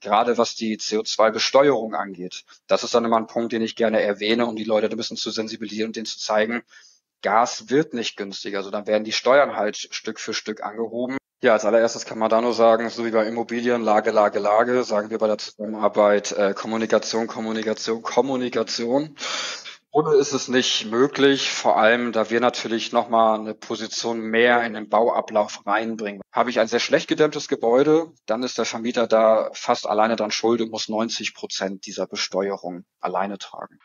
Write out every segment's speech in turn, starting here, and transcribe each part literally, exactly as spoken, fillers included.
gerade was die C O zwei Besteuerung angeht. Das ist dann immer ein Punkt, den ich gerne erwähne, um die Leute ein bisschen zu sensibilisieren und denen zu zeigen, Gas wird nicht günstiger. Also dann werden die Steuern halt Stück für Stück angehoben. Ja, als allererstes kann man da nur sagen, so wie bei Immobilien, Lage, Lage, Lage, sagen wir bei der Zusammenarbeit äh, Kommunikation, Kommunikation, Kommunikation. Ohne ist es nicht möglich, vor allem da wir natürlich nochmal eine Position mehr in den Bauablauf reinbringen. Habe ich ein sehr schlecht gedämmtes Gebäude, dann ist der Vermieter da fast alleine dran schuld und muss neunzig Prozent dieser Besteuerung alleine tragen.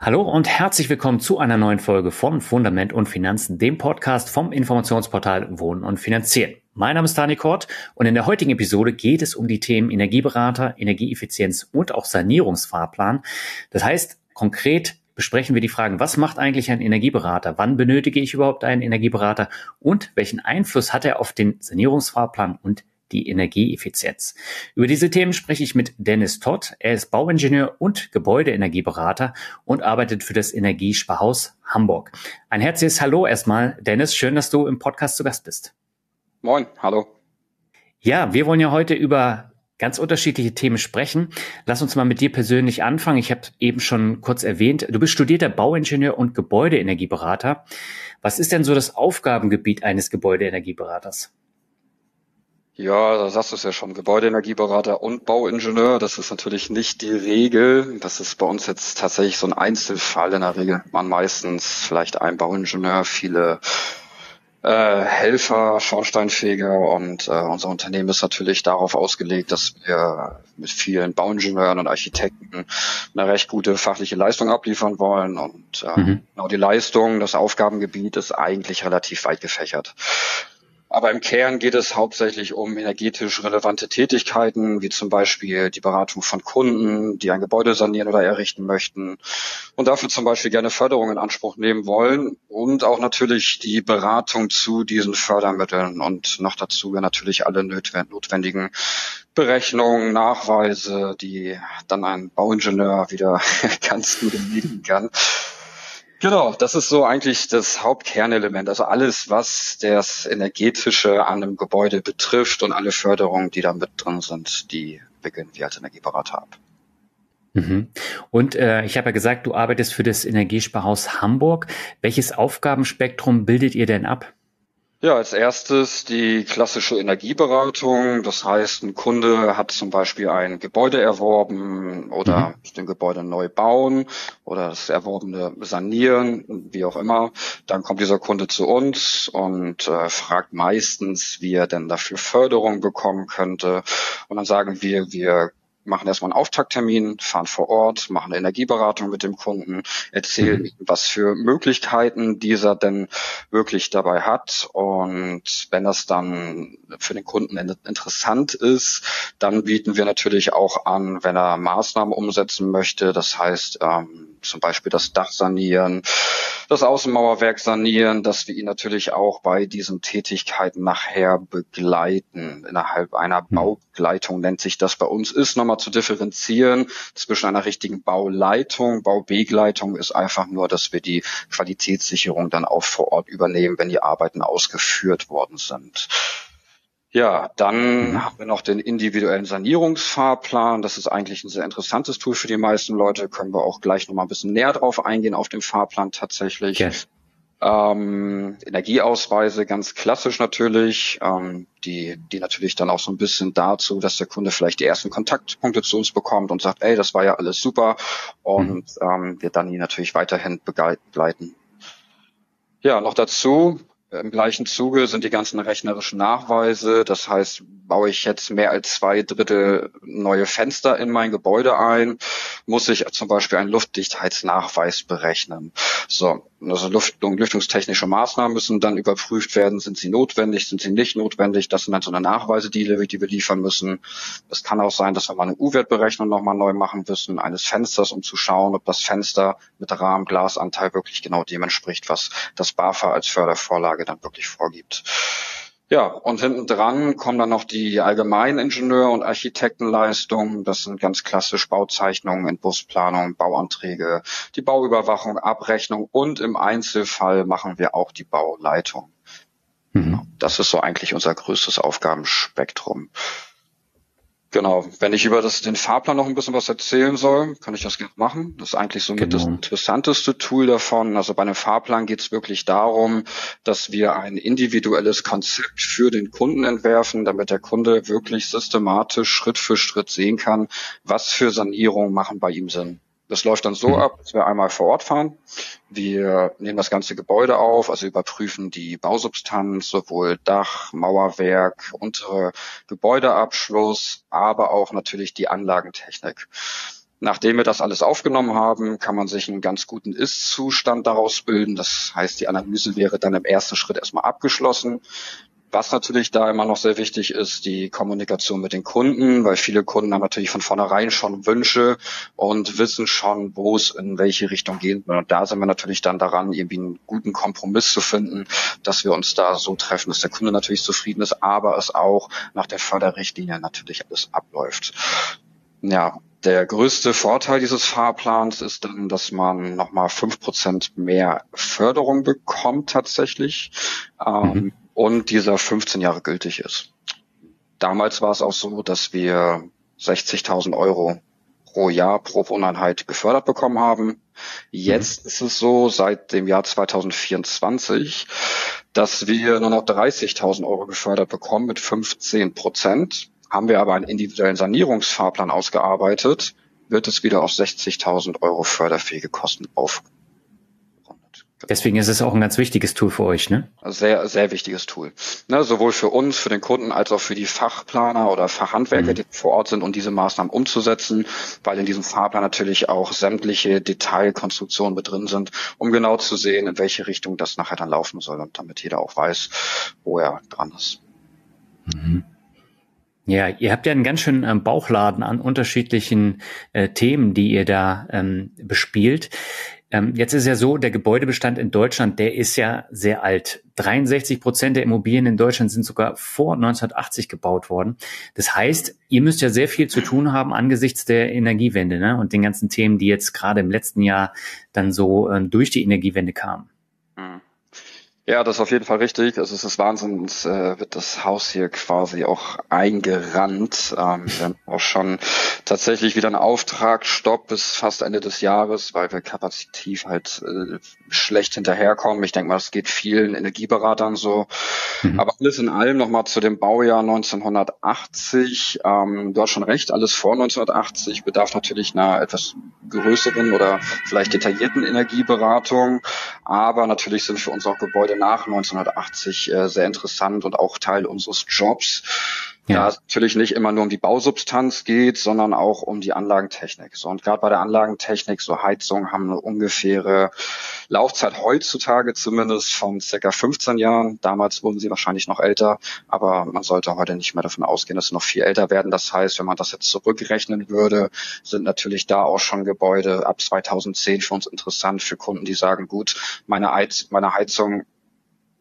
Hallo und herzlich willkommen zu einer neuen Folge von Fundament und Finanzen, dem Podcast vom Informationsportal Wohnen und Finanzieren. Mein Name ist Daniel Kort und in der heutigen Episode geht es um die Themen Energieberater, Energieeffizienz und auch Sanierungsfahrplan. Das heißt, konkret besprechen wir die Fragen, was macht eigentlich ein Energieberater? Wann benötige ich überhaupt einen Energieberater? Und welchen Einfluss hat er auf den Sanierungsfahrplan und die Energieeffizienz? Über diese Themen spreche ich mit Dennis Todt. Er ist Bauingenieur und Gebäudeenergieberater und arbeitet für das Energiespar-Haus Hamburg. Ein herzliches Hallo erstmal, Dennis. Schön, dass du im Podcast zu Gast bist. Moin, hallo. Ja, wir wollen ja heute über ganz unterschiedliche Themen sprechen. Lass uns mal mit dir persönlich anfangen. Ich habe eben schon kurz erwähnt, du bist studierter Bauingenieur und Gebäudeenergieberater. Was ist denn so das Aufgabengebiet eines Gebäudeenergieberaters? Ja, da sagst du es ja schon, Gebäudeenergieberater und Bauingenieur, das ist natürlich nicht die Regel. Das ist bei uns jetzt tatsächlich so ein Einzelfall. In der Regel hat man meistens vielleicht einen Bauingenieur, viele äh, Helfer, Schornsteinfeger und äh, unser Unternehmen ist natürlich darauf ausgelegt, dass wir mit vielen Bauingenieuren und Architekten eine recht gute fachliche Leistung abliefern wollen und äh, mhm. genau die Leistung, das Aufgabengebiet ist eigentlich relativ weit gefächert. Aber im Kern geht es hauptsächlich um energetisch relevante Tätigkeiten, wie zum Beispiel die Beratung von Kunden, die ein Gebäude sanieren oder errichten möchten und dafür zum Beispiel gerne Förderung in Anspruch nehmen wollen und auch natürlich die Beratung zu diesen Fördermitteln und noch dazu natürlich alle notwendigen Berechnungen, Nachweise, die dann ein Bauingenieur wieder ganz gut erledigen kann. Genau, das ist so eigentlich das Hauptkernelement. Also alles, was das Energetische an einem Gebäude betrifft und alle Förderungen, die da mit drin sind, die wickeln wir als Energieberater ab. Mhm. Und äh, ich habe ja gesagt, du arbeitest für das Energiesparhaus Hamburg. Welches Aufgabenspektrum bildet ihr denn ab? Ja, als erstes die klassische Energieberatung. Das heißt, ein Kunde hat zum Beispiel ein Gebäude erworben oder mhm. möchte ein Gebäude neu bauen oder das Erworbene sanieren, wie auch immer. Dann kommt dieser Kunde zu uns und äh, fragt meistens, wie er denn dafür Förderung bekommen könnte. Und dann sagen wir, wir machen erstmal einen Auftakttermin, fahren vor Ort, machen eine Energieberatung mit dem Kunden, erzählen, mhm. was für Möglichkeiten dieser denn wirklich dabei hat. Und wenn das dann für den Kunden interessant ist, dann bieten wir natürlich auch an, wenn er Maßnahmen umsetzen möchte, das heißt ähm, zum Beispiel das Dach sanieren, das Außenmauerwerk sanieren, dass wir ihn natürlich auch bei diesen Tätigkeiten nachher begleiten. Innerhalb einer Baubegleitung nennt sich das bei uns, ist nochmal zu differenzieren zwischen einer richtigen Bauleitung. Baubegleitung ist einfach nur, dass wir die Qualitätssicherung dann auch vor Ort übernehmen, wenn die Arbeiten ausgeführt worden sind. Ja, dann haben wir noch den individuellen Sanierungsfahrplan. Das ist eigentlich ein sehr interessantes Tool für die meisten Leute. Können wir auch gleich nochmal ein bisschen näher drauf eingehen auf dem Fahrplan tatsächlich. Yes. Ähm, Energieausweise, ganz klassisch natürlich, ähm, die, die natürlich dann auch so ein bisschen dazu, dass der Kunde vielleicht die ersten Kontaktpunkte zu uns bekommt und sagt, ey, das war ja alles super und mhm. ähm, wir dann ihn natürlich weiterhin begleiten. Ja, noch dazu. Im gleichen Zuge sind die ganzen rechnerischen Nachweise, das heißt, baue ich jetzt mehr als zwei Drittel neue Fenster in mein Gebäude ein, muss ich zum Beispiel einen Luftdichtheitsnachweis berechnen. So, also Lüftung, lüftungstechnische Maßnahmen müssen dann überprüft werden, sind sie notwendig, sind sie nicht notwendig, das sind dann so eine Nachweise, die wir liefern müssen. Es kann auch sein, dass wir mal eine U-Wert-Berechnung nochmal neu machen müssen, eines Fensters, um zu schauen, ob das Fenster mit Rahmenglasanteil wirklich genau dem entspricht, was das BAFA als Fördervorlage dann wirklich vorgibt. Ja, und hinten dran kommen dann noch die Allgemeiningenieur- und Architektenleistungen. Das sind ganz klassisch Bauzeichnungen, Entwurfsplanung, Bauanträge, die Bauüberwachung, Abrechnung und im Einzelfall machen wir auch die Bauleitung. Mhm. Das ist so eigentlich unser größtes Aufgabenspektrum. Genau, wenn ich über das, den Fahrplan noch ein bisschen was erzählen soll, kann ich das gerne machen. Das ist eigentlich so mit das interessanteste Tool davon. Also bei einem Fahrplan geht es wirklich darum, dass wir ein individuelles Konzept für den Kunden entwerfen, damit der Kunde wirklich systematisch Schritt für Schritt sehen kann, was für Sanierungen machen bei ihm Sinn. Das läuft dann so mhm. ab, dass wir einmal vor Ort fahren. Wir nehmen das ganze Gebäude auf, also überprüfen die Bausubstanz, sowohl Dach, Mauerwerk, untere Gebäudeabschluss, aber auch natürlich die Anlagentechnik. Nachdem wir das alles aufgenommen haben, kann man sich einen ganz guten Ist-Zustand daraus bilden. Das heißt, die Analyse wäre dann im ersten Schritt erstmal abgeschlossen. Was natürlich da immer noch sehr wichtig ist, die Kommunikation mit den Kunden, weil viele Kunden haben natürlich von vornherein schon Wünsche und wissen schon, wo es in welche Richtung geht. Und da sind wir natürlich dann daran, irgendwie einen guten Kompromiss zu finden, dass wir uns da so treffen, dass der Kunde natürlich zufrieden ist, aber es auch nach der Förderrichtlinie natürlich alles abläuft. Ja, der größte Vorteil dieses Fahrplans ist dann, dass man nochmal fünf Prozent mehr Förderung bekommt tatsächlich. Mhm. Ähm, und dieser fünfzehn Jahre gültig ist. Damals war es auch so, dass wir sechzigtausend Euro pro Jahr pro Wohneinheit gefördert bekommen haben. Jetzt mhm. ist es so, seit dem Jahr zweitausendvierundzwanzig, dass wir nur noch dreißigtausend Euro gefördert bekommen mit fünfzehn Prozent. Haben wir aber einen individuellen Sanierungsfahrplan ausgearbeitet, wird es wieder auf sechzigtausend Euro förderfähige Kosten aufgenommen. Deswegen ist es auch ein ganz wichtiges Tool für euch, ne? Sehr, sehr wichtiges Tool. Ne, sowohl für uns, für den Kunden, als auch für die Fachplaner oder Fachhandwerker, mhm. die vor Ort sind, um diese Maßnahmen umzusetzen, weil in diesem Fahrplan natürlich auch sämtliche Detailkonstruktionen mit drin sind, um genau zu sehen, in welche Richtung das nachher dann laufen soll und damit jeder auch weiß, wo er dran ist. Mhm. Ja, ihr habt ja einen ganz schönen ähm, Bauchladen an unterschiedlichen äh, Themen, die ihr da ähm, bespielt. Jetzt ist ja so, der Gebäudebestand in Deutschland, der ist ja sehr alt. dreiundsechzig Prozent der Immobilien in Deutschland sind sogar vor neunzehnhundertachtzig gebaut worden. Das heißt, ihr müsst ja sehr viel zu tun haben angesichts der Energiewende, ne? Und den ganzen Themen, die jetzt gerade im letzten Jahr dann so ähm, durch die Energiewende kamen. Mhm. Ja, das ist auf jeden Fall richtig. Also es ist Wahnsinn, uns äh, wird das Haus hier quasi auch eingerannt. Ähm, wir haben auch schon tatsächlich wieder einen Auftragsstopp bis fast Ende des Jahres, weil wir kapazitiv halt äh, schlecht hinterherkommen. Ich denke mal, das geht vielen Energieberatern so. Mhm. Aber alles in allem nochmal zu dem Baujahr neunzehnhundertachtzig. Ähm, du hast schon recht, alles vor neunzehnhundertachtzig bedarf natürlich einer etwas größeren oder vielleicht detaillierten Energieberatung. Aber natürlich sind für uns auch Gebäude nach neunzehnhundertachtzig äh, sehr interessant und auch Teil unseres Jobs. Ja. Da es natürlich nicht immer nur um die Bausubstanz geht, sondern auch um die Anlagentechnik. So, und gerade bei der Anlagentechnik, so Heizungen haben eine ungefähre Laufzeit heutzutage zumindest von circa fünfzehn Jahren. Damals wurden sie wahrscheinlich noch älter, aber man sollte heute nicht mehr davon ausgehen, dass sie noch viel älter werden. Das heißt, wenn man das jetzt zurückrechnen würde, sind natürlich da auch schon Gebäude ab zweitausendzehn für uns interessant, für Kunden, die sagen, gut, meine Heiz- meine Heizung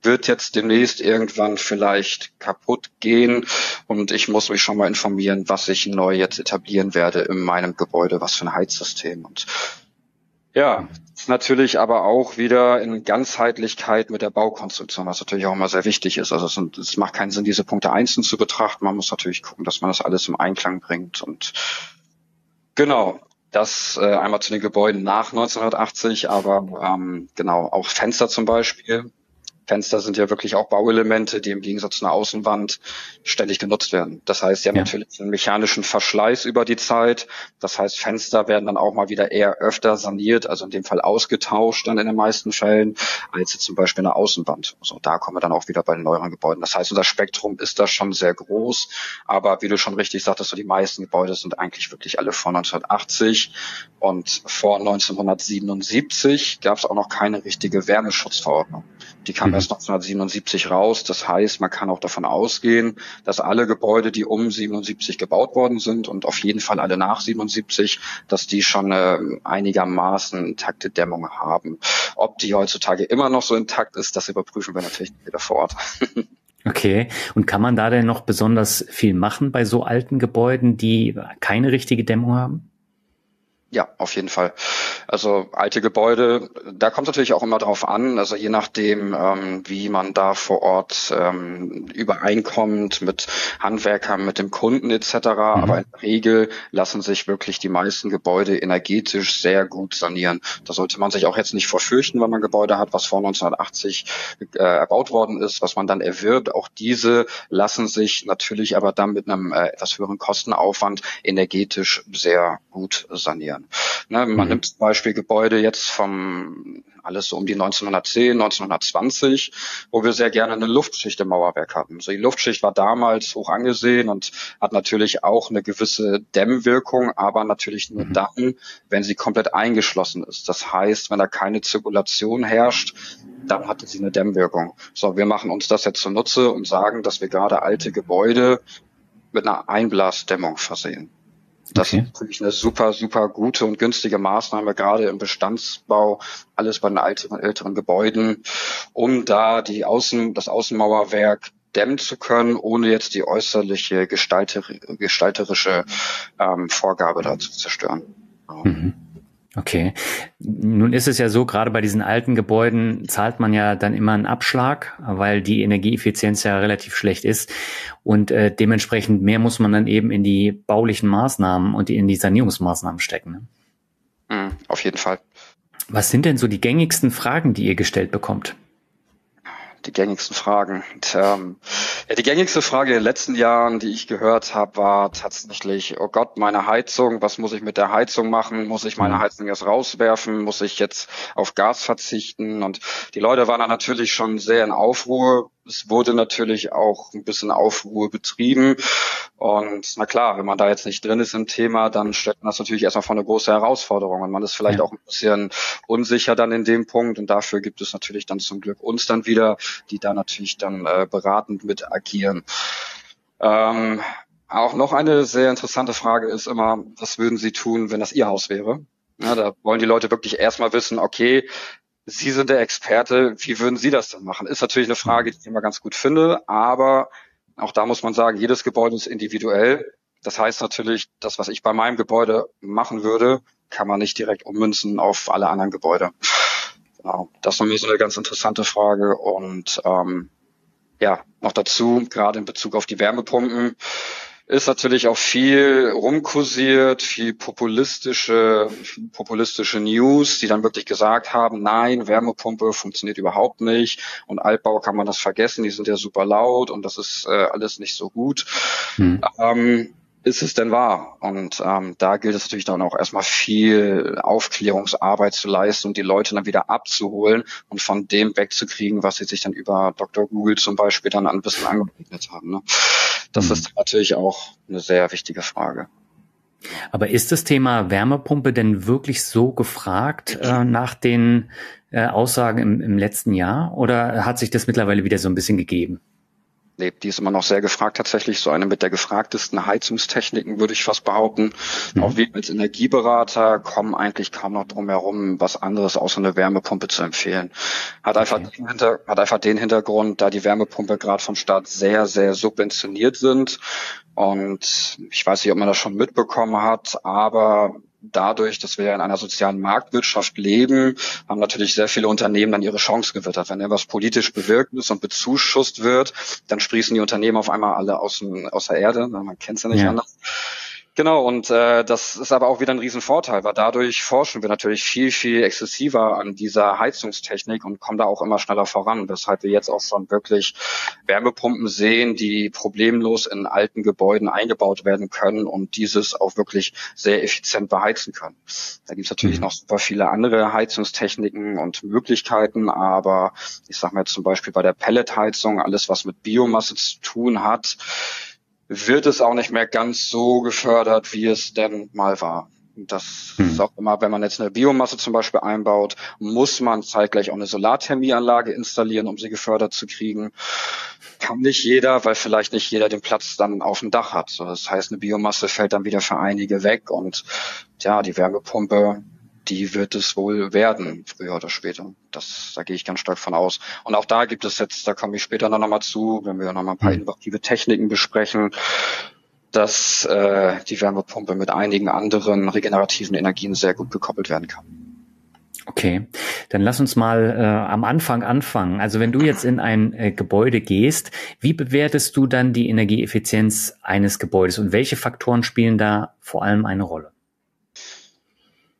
wird jetzt demnächst irgendwann vielleicht kaputt gehen und ich muss mich schon mal informieren, was ich neu jetzt etablieren werde in meinem Gebäude, was für ein Heizsystem. Und ja, ist natürlich aber auch wieder in Ganzheitlichkeit mit der Baukonstruktion, was natürlich auch immer sehr wichtig ist. Also es, sind, es macht keinen Sinn, diese Punkte einzeln zu betrachten. Man muss natürlich gucken, dass man das alles im Einklang bringt. Und genau. Das äh, einmal zu den Gebäuden nach neunzehnhundertachtzig, aber ähm, genau, auch Fenster zum Beispiel. Fenster sind ja wirklich auch Bauelemente, die im Gegensatz zu einer Außenwand ständig genutzt werden. Das heißt, sie haben ja. natürlich einen mechanischen Verschleiß über die Zeit. Das heißt, Fenster werden dann auch mal wieder eher öfter saniert, also in dem Fall ausgetauscht dann in den meisten Fällen, als jetzt zum Beispiel eine Außenwand. So, also da kommen wir dann auch wieder bei den neueren Gebäuden. Das heißt, unser Spektrum ist da schon sehr groß. Aber wie du schon richtig sagtest, so die meisten Gebäude sind eigentlich wirklich alle vor neunzehnhundertachtzig. Und vor neunzehnhundertsiebenundsiebzig gab es auch noch keine richtige Wärmeschutzverordnung. Die kam erst neunzehnhundertsiebenundsiebzig raus. Das heißt, man kann auch davon ausgehen, dass alle Gebäude, die um siebenundsiebzig gebaut worden sind und auf jeden Fall alle nach siebenundsiebzig, dass die schon äh, einigermaßen intakte Dämmung haben. Ob die heutzutage immer noch so intakt ist, das überprüfen wir natürlich wieder vor Ort. Okay. Und kann man da denn noch besonders viel machen bei so alten Gebäuden, die keine richtige Dämmung haben? Ja, auf jeden Fall. Also alte Gebäude, da kommt es natürlich auch immer drauf an, also je nachdem, ähm, wie man da vor Ort ähm, übereinkommt mit Handwerkern, mit dem Kunden et cetera. Mhm. Aber in der Regel lassen sich wirklich die meisten Gebäude energetisch sehr gut sanieren. Da sollte man sich auch jetzt nicht vor fürchten, wenn man Gebäude hat, was vor neunzehnhundertachtzig äh, erbaut worden ist, was man dann erwirbt. Auch diese lassen sich natürlich aber dann mit einem äh, etwas höheren Kostenaufwand energetisch sehr gut sanieren. Ne, man mhm. nimmt zum Beispiel Gebäude jetzt vom alles so um die neunzehnhundertzehn, neunzehnhundertzwanzig, wo wir sehr gerne eine Luftschicht im Mauerwerk hatten. So, die Luftschicht war damals hoch angesehen und hat natürlich auch eine gewisse Dämmwirkung, aber natürlich nur mhm. dann, wenn sie komplett eingeschlossen ist. Das heißt, wenn da keine Zirkulation herrscht, dann hatte sie eine Dämmwirkung. So, wir machen uns das jetzt zunutze und sagen, dass wir gerade alte Gebäude mit einer Einblasdämmung versehen. Das okay. ist natürlich eine super, super gute und günstige Maßnahme, gerade im Bestandsbau, alles bei den älteren, älteren Gebäuden, um da die Außen, das Außenmauerwerk dämmen zu können, ohne jetzt die äußerliche gestalter, gestalterische ähm, Vorgabe da zu zerstören. Mhm. Okay. Nun ist es ja so, gerade bei diesen alten Gebäuden zahlt man ja dann immer einen Abschlag, weil die Energieeffizienz ja relativ schlecht ist und äh, dementsprechend mehr muss man dann eben in die baulichen Maßnahmen und in die Sanierungsmaßnahmen stecken. Ne? Mhm, auf jeden Fall. Was sind denn so die gängigsten Fragen, die ihr gestellt bekommt? Die gängigsten Fragen. Und, ähm, ja, die gängigste Frage in den letzten Jahren, die ich gehört habe, war tatsächlich, oh Gott, meine Heizung, was muss ich mit der Heizung machen? Muss ich meine Heizung jetzt rauswerfen? Muss ich jetzt auf Gas verzichten? Und die Leute waren da natürlich schon sehr in Aufruhr. Es wurde natürlich auch ein bisschen Aufruhr betrieben. Und na klar, wenn man da jetzt nicht drin ist im Thema, dann stellt man das natürlich erstmal vor eine große Herausforderung. Und man ist vielleicht auch ein bisschen unsicher dann in dem Punkt. Und dafür gibt es natürlich dann zum Glück uns dann wieder, die da natürlich dann äh, beratend mit agieren. Ähm, auch noch eine sehr interessante Frage ist immer, was würden Sie tun, wenn das Ihr Haus wäre? Ja, da wollen die Leute wirklich erstmal wissen, okay, Sie sind der Experte, wie würden Sie das denn machen? Ist natürlich eine Frage, die ich immer ganz gut finde, aber auch da muss man sagen, jedes Gebäude ist individuell. Das heißt natürlich, das, was ich bei meinem Gebäude machen würde, kann man nicht direkt ummünzen auf alle anderen Gebäude. Genau. Das ist nochmal so eine ganz interessante Frage. Und ähm, ja, noch dazu, gerade in Bezug auf die Wärmepumpen, ist natürlich auch viel rumkursiert, viel populistische, populistische News, die dann wirklich gesagt haben, nein, Wärmepumpe funktioniert überhaupt nicht und Altbau kann man das vergessen, die sind ja super laut und das ist äh, alles nicht so gut. Hm. Ähm, ist es denn wahr? Und ähm, da gilt es natürlich dann auch erstmal viel Aufklärungsarbeit zu leisten und die Leute dann wieder abzuholen und von dem wegzukriegen, was sie sich dann über Doktor Google zum Beispiel dann ein bisschen angeeignet haben. Ne? Das ist natürlich auch eine sehr wichtige Frage. Aber ist das Thema Wärmepumpe denn wirklich so gefragt äh, nach den äh, Aussagen im, im letzten Jahr? Oder hat sich das mittlerweile wieder so ein bisschen gegeben? Nee, die ist immer noch sehr gefragt tatsächlich. So eine mit der gefragtesten Heizungstechniken, würde ich fast behaupten. Mhm. Auch wir als Energieberater kommen eigentlich kaum noch drum herum, was anderes außer eine Wärmepumpe zu empfehlen. Hat, okay. einfach, den Hinter, hat einfach den Hintergrund, da die Wärmepumpe gerade vom Staat sehr, sehr subventioniert sind. Und ich weiß nicht, ob man das schon mitbekommen hat, aber dadurch, dass wir in einer sozialen Marktwirtschaft leben, haben natürlich sehr viele Unternehmen dann ihre Chance gewittert. Wenn etwas politisch bewirkt ist und bezuschusst wird, dann sprießen die Unternehmen auf einmal alle aus, dem, aus der Erde. Man kennt es ja nicht ja. anders. Genau, und äh, das ist aber auch wieder ein Riesenvorteil, weil dadurch forschen wir natürlich viel, viel exzessiver an dieser Heizungstechnik und kommen da auch immer schneller voran, weshalb wir jetzt auch schon wirklich Wärmepumpen sehen, die problemlos in alten Gebäuden eingebaut werden können und dieses auch wirklich sehr effizient beheizen können. Da gibt's natürlich mhm. noch super viele andere Heizungstechniken und Möglichkeiten, aber ich sag mal jetzt zum Beispiel bei der Pelletheizung, alles was mit Biomasse zu tun hat, wird es auch nicht mehr ganz so gefördert, wie es denn mal war. Das hm. ist auch immer, wenn man jetzt eine Biomasse zum Beispiel einbaut, muss man zeitgleich auch eine Solarthermieanlage installieren, um sie gefördert zu kriegen. Kann nicht jeder, weil vielleicht nicht jeder den Platz dann auf dem Dach hat. So, das heißt, eine Biomasse fällt dann wieder für einige weg und ja, die Wärmepumpe die wird es wohl werden, früher oder später. Das, da gehe ich ganz stark von aus. Und auch da gibt es jetzt, da komme ich später noch mal zu, wenn wir noch mal ein paar innovative Techniken besprechen, dass äh, die Wärmepumpe mit einigen anderen regenerativen Energien sehr gut gekoppelt werden kann. Okay, dann lass uns mal äh, am Anfang anfangen. Also wenn du jetzt in ein äh, Gebäude gehst, wie bewertest du dann die Energieeffizienz eines Gebäudes und welche Faktoren spielen da vor allem eine Rolle?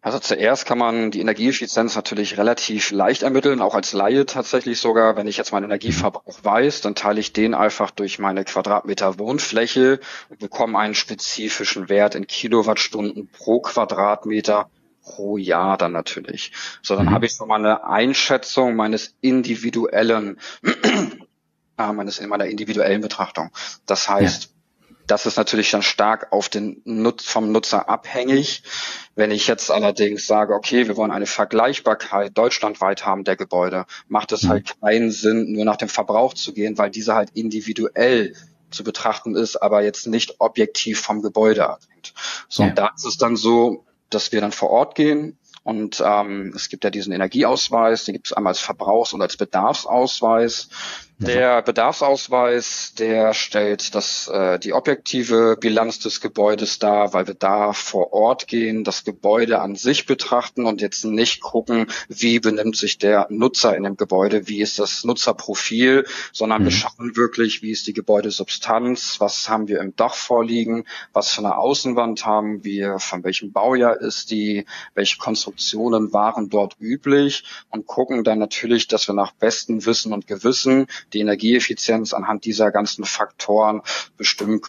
Also zuerst kann man die Energieeffizienz natürlich relativ leicht ermitteln, auch als Laie tatsächlich sogar. Wenn ich jetzt meinen Energieverbrauch weiß, dann teile ich den einfach durch meine Quadratmeter Wohnfläche und bekomme einen spezifischen Wert in Kilowattstunden pro Quadratmeter pro Jahr dann natürlich. So, dann mhm. habe ich schon mal eine Einschätzung meines individuellen, äh, meines in meiner individuellen Betrachtung. Das heißt, ja. Das ist natürlich dann stark auf den Nutz, vom Nutzer abhängig. Wenn ich jetzt allerdings sage, okay, wir wollen eine Vergleichbarkeit deutschlandweit haben der Gebäude, macht es halt keinen Sinn, nur nach dem Verbrauch zu gehen, weil dieser halt individuell zu betrachten ist, aber jetzt nicht objektiv vom Gebäude abhängt. So, ja. Und da ist es dann so, dass wir dann vor Ort gehen und ähm, es gibt ja diesen Energieausweis, den gibt es einmal als Verbrauchs- und als Bedarfsausweis. Der Bedarfsausweis, der stellt das, äh, die objektive Bilanz des Gebäudes dar, weil wir da vor Ort gehen, das Gebäude an sich betrachten und jetzt nicht gucken, wie benimmt sich der Nutzer in dem Gebäude, wie ist das Nutzerprofil, sondern mhm. wir schauen wirklich, wie ist die Gebäudesubstanz, was haben wir im Dach vorliegen, was für eine Außenwand haben wir, von welchem Baujahr ist die, welche Konstruktionen waren dort üblich und gucken dann natürlich, dass wir nach bestem Wissen und Gewissen die Energieeffizienz anhand dieser ganzen Faktoren bestimmen.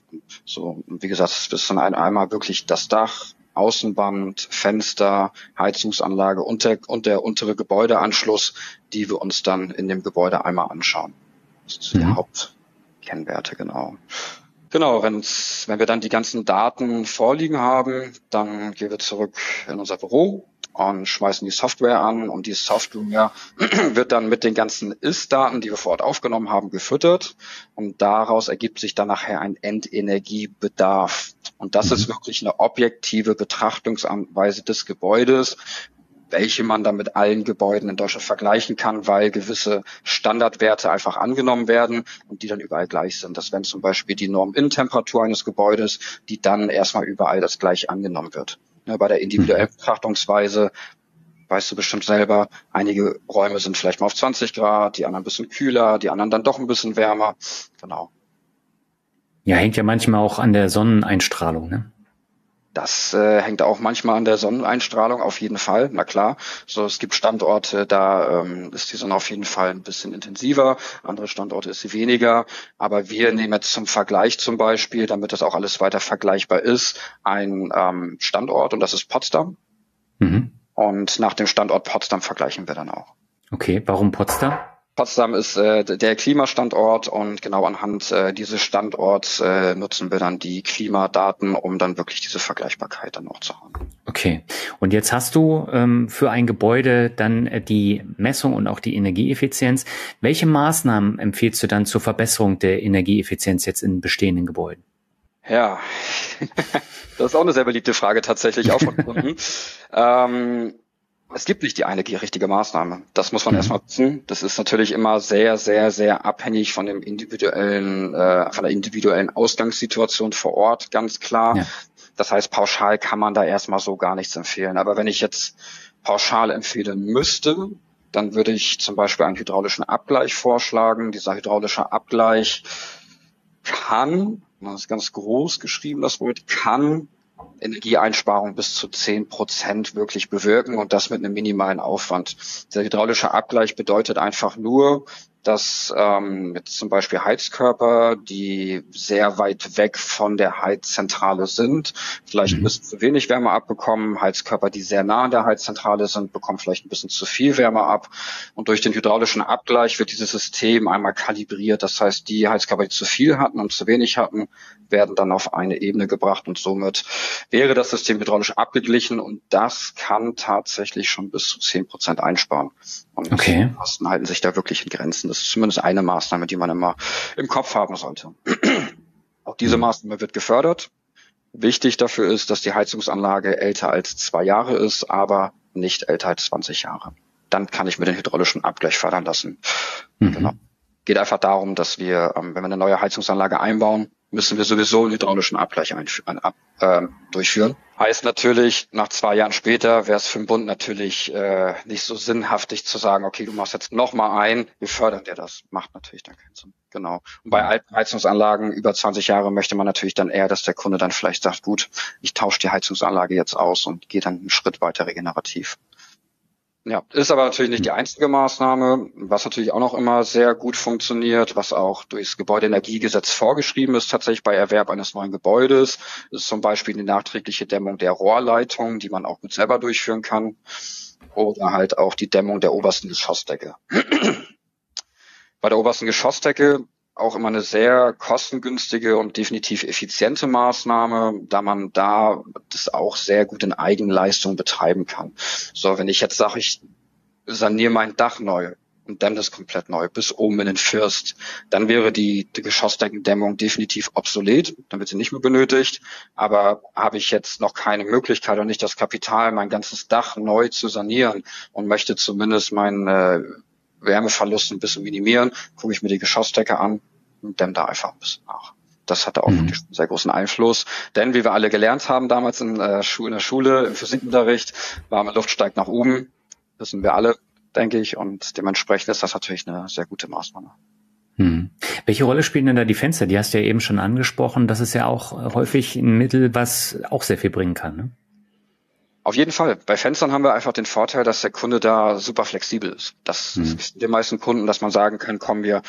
So, wie gesagt, es ist dann einmal wirklich das Dach, Außenwand, Fenster, Heizungsanlage und der, und der untere Gebäudeanschluss, die wir uns dann in dem Gebäude einmal anschauen. Das sind die mhm. Hauptkennwerte, genau. Genau, wenn's, wenn wir dann die ganzen Daten vorliegen haben, dann gehen wir zurück in unser Büro und schmeißen die Software an und die Software wird dann mit den ganzen Ist-Daten, die wir vor Ort aufgenommen haben, gefüttert und daraus ergibt sich dann nachher ein Endenergiebedarf. Und das ist wirklich eine objektive Betrachtungsweise des Gebäudes, welche man dann mit allen Gebäuden in Deutschland vergleichen kann, weil gewisse Standardwerte einfach angenommen werden und die dann überall gleich sind. Das wären zum Beispiel die Norm-In-Temperatur eines Gebäudes, die dann erstmal überall das gleich angenommen wird. Ja, bei der individuellen Betrachtungsweise weißt du bestimmt selber, einige Räume sind vielleicht mal auf zwanzig Grad, die anderen ein bisschen kühler, die anderen dann doch ein bisschen wärmer. Genau. Ja, hängt ja manchmal auch an der Sonneneinstrahlung, ne? Das äh, hängt auch manchmal an der Sonneneinstrahlung, auf jeden Fall, na klar. So, es gibt Standorte, da ähm, ist die Sonne auf jeden Fall ein bisschen intensiver, andere Standorte ist sie weniger. Aber wir nehmen jetzt zum Vergleich zum Beispiel, damit das auch alles weiter vergleichbar ist, einen ähm, Standort und das ist Potsdam. Mhm. Und nach dem Standort Potsdam vergleichen wir dann auch. Okay, warum Potsdam? Potsdam ist äh, der Klimastandort und genau anhand äh, dieses Standorts äh, nutzen wir dann die Klimadaten, um dann wirklich diese Vergleichbarkeit dann auch zu haben. Okay, und jetzt hast du ähm, für ein Gebäude dann äh, die Messung und auch die Energieeffizienz. Welche Maßnahmen empfiehlst du dann zur Verbesserung der Energieeffizienz jetzt in bestehenden Gebäuden? Ja, das ist auch eine sehr beliebte Frage tatsächlich auch von Kunden. ähm, Es gibt nicht die eine die richtige Maßnahme. Das muss man erstmal wissen. Das ist natürlich immer sehr, sehr, sehr abhängig von dem individuellen, äh, von der individuellen Ausgangssituation vor Ort, ganz klar. Ja. Das heißt, pauschal kann man da erstmal so gar nichts empfehlen. Aber wenn ich jetzt pauschal empfehlen müsste, dann würde ich zum Beispiel einen hydraulischen Abgleich vorschlagen. Dieser hydraulische Abgleich kann, das ist ganz groß geschrieben, das Wort kann, Energieeinsparung bis zu zehn Prozent wirklich bewirken und das mit einem minimalen Aufwand. Der hydraulische Abgleich bedeutet einfach nur, dass ähm, jetzt zum Beispiel Heizkörper, die sehr weit weg von der Heizzentrale sind, vielleicht ein bisschen zu wenig Wärme abbekommen. Heizkörper, die sehr nah an der Heizzentrale sind, bekommen vielleicht ein bisschen zu viel Wärme ab. Und durch den hydraulischen Abgleich wird dieses System einmal kalibriert. Das heißt, die Heizkörper, die zu viel hatten und zu wenig hatten, werden dann auf eine Ebene gebracht. Und somit wäre das System hydraulisch abgeglichen. Und das kann tatsächlich schon bis zu zehn Prozent einsparen. Und okay. Die Kosten halten sich da wirklich in Grenzen. Das ist zumindest eine Maßnahme, die man immer im Kopf haben sollte. Auch diese Maßnahme wird gefördert. Wichtig dafür ist, dass die Heizungsanlage älter als zwei Jahre ist, aber nicht älter als zwanzig Jahre. Dann kann ich mir den hydraulischen Abgleich fördern lassen. Mhm. Genau. Geht einfach darum, dass wir, wenn wir eine neue Heizungsanlage einbauen, müssen wir sowieso einen hydraulischen Abgleich äh, durchführen. Heißt natürlich, nach zwei Jahren später wäre es für den Bund natürlich äh, nicht so sinnhaftig zu sagen, okay, du machst jetzt nochmal ein, wir fördern dir das. Macht natürlich dann keinen Sinn. Genau. Und bei alten Heizungsanlagen über zwanzig Jahre möchte man natürlich dann eher, dass der Kunde dann vielleicht sagt, gut, ich tausche die Heizungsanlage jetzt aus und gehe dann einen Schritt weiter regenerativ. Ja, ist aber natürlich nicht die einzige Maßnahme, was natürlich auch noch immer sehr gut funktioniert, was auch durchs Gebäudeenergiegesetz vorgeschrieben ist, tatsächlich bei Erwerb eines neuen Gebäudes, ist zum Beispiel die nachträgliche Dämmung der Rohrleitung, die man auch gut selber durchführen kann, oder halt auch die Dämmung der obersten Geschossdecke. Bei der obersten Geschossdecke auch immer eine sehr kostengünstige und definitiv effiziente Maßnahme, da man da das auch sehr gut in Eigenleistung betreiben kann. So, wenn ich jetzt sage, ich saniere mein Dach neu und dämme das komplett neu bis oben in den First, dann wäre die, die Geschossdeckendämmung definitiv obsolet, dann wird sie nicht mehr benötigt. Aber habe ich jetzt noch keine Möglichkeit und nicht das Kapital, mein ganzes Dach neu zu sanieren und möchte zumindest mein äh, Wärmeverlust ein bisschen minimieren, gucke ich mir die Geschossdecke an und dämme da einfach ein bisschen nach. Das hatte auch mhm. wirklich einen sehr großen Einfluss. Denn wie wir alle gelernt haben damals in, äh, in der Schule, im Physikunterricht, warme Luft steigt nach oben. Das wissen wir alle, denke ich. Und dementsprechend ist das natürlich eine sehr gute Maßnahme. Hm. Welche Rolle spielen denn da die Fenster? Die hast du ja eben schon angesprochen. Das ist ja auch häufig ein Mittel, was auch sehr viel bringen kann, ne? Auf jeden Fall. Bei Fenstern haben wir einfach den Vorteil, dass der Kunde da super flexibel ist. Das mhm. ist den meisten Kunden, dass man sagen kann, komm, wir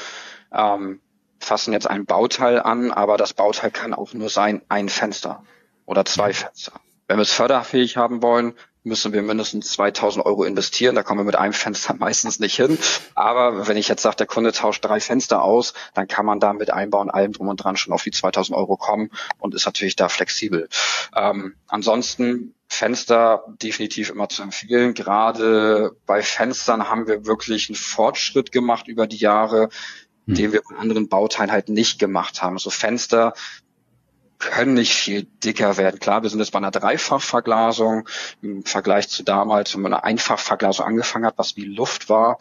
ähm, fassen jetzt ein Bauteil an, aber das Bauteil kann auch nur sein ein Fenster oder zwei Fenster. Wenn wir es förderfähig haben wollen, müssen wir mindestens zweitausend Euro investieren. Da kommen wir mit einem Fenster meistens nicht hin. Aber wenn ich jetzt sage, der Kunde tauscht drei Fenster aus, dann kann man da mit Einbauen, allem drum und dran schon auf die zweitausend Euro kommen und ist natürlich da flexibel. Ähm, ansonsten Fenster definitiv immer zu empfehlen. Gerade bei Fenstern haben wir wirklich einen Fortschritt gemacht über die Jahre, hm. den wir bei anderen Bauteilen halt nicht gemacht haben. So Fenster können nicht viel dicker werden. Klar, wir sind jetzt bei einer Dreifachverglasung im Vergleich zu damals, wenn man eine Einfachverglasung angefangen hat, was wie Luft war.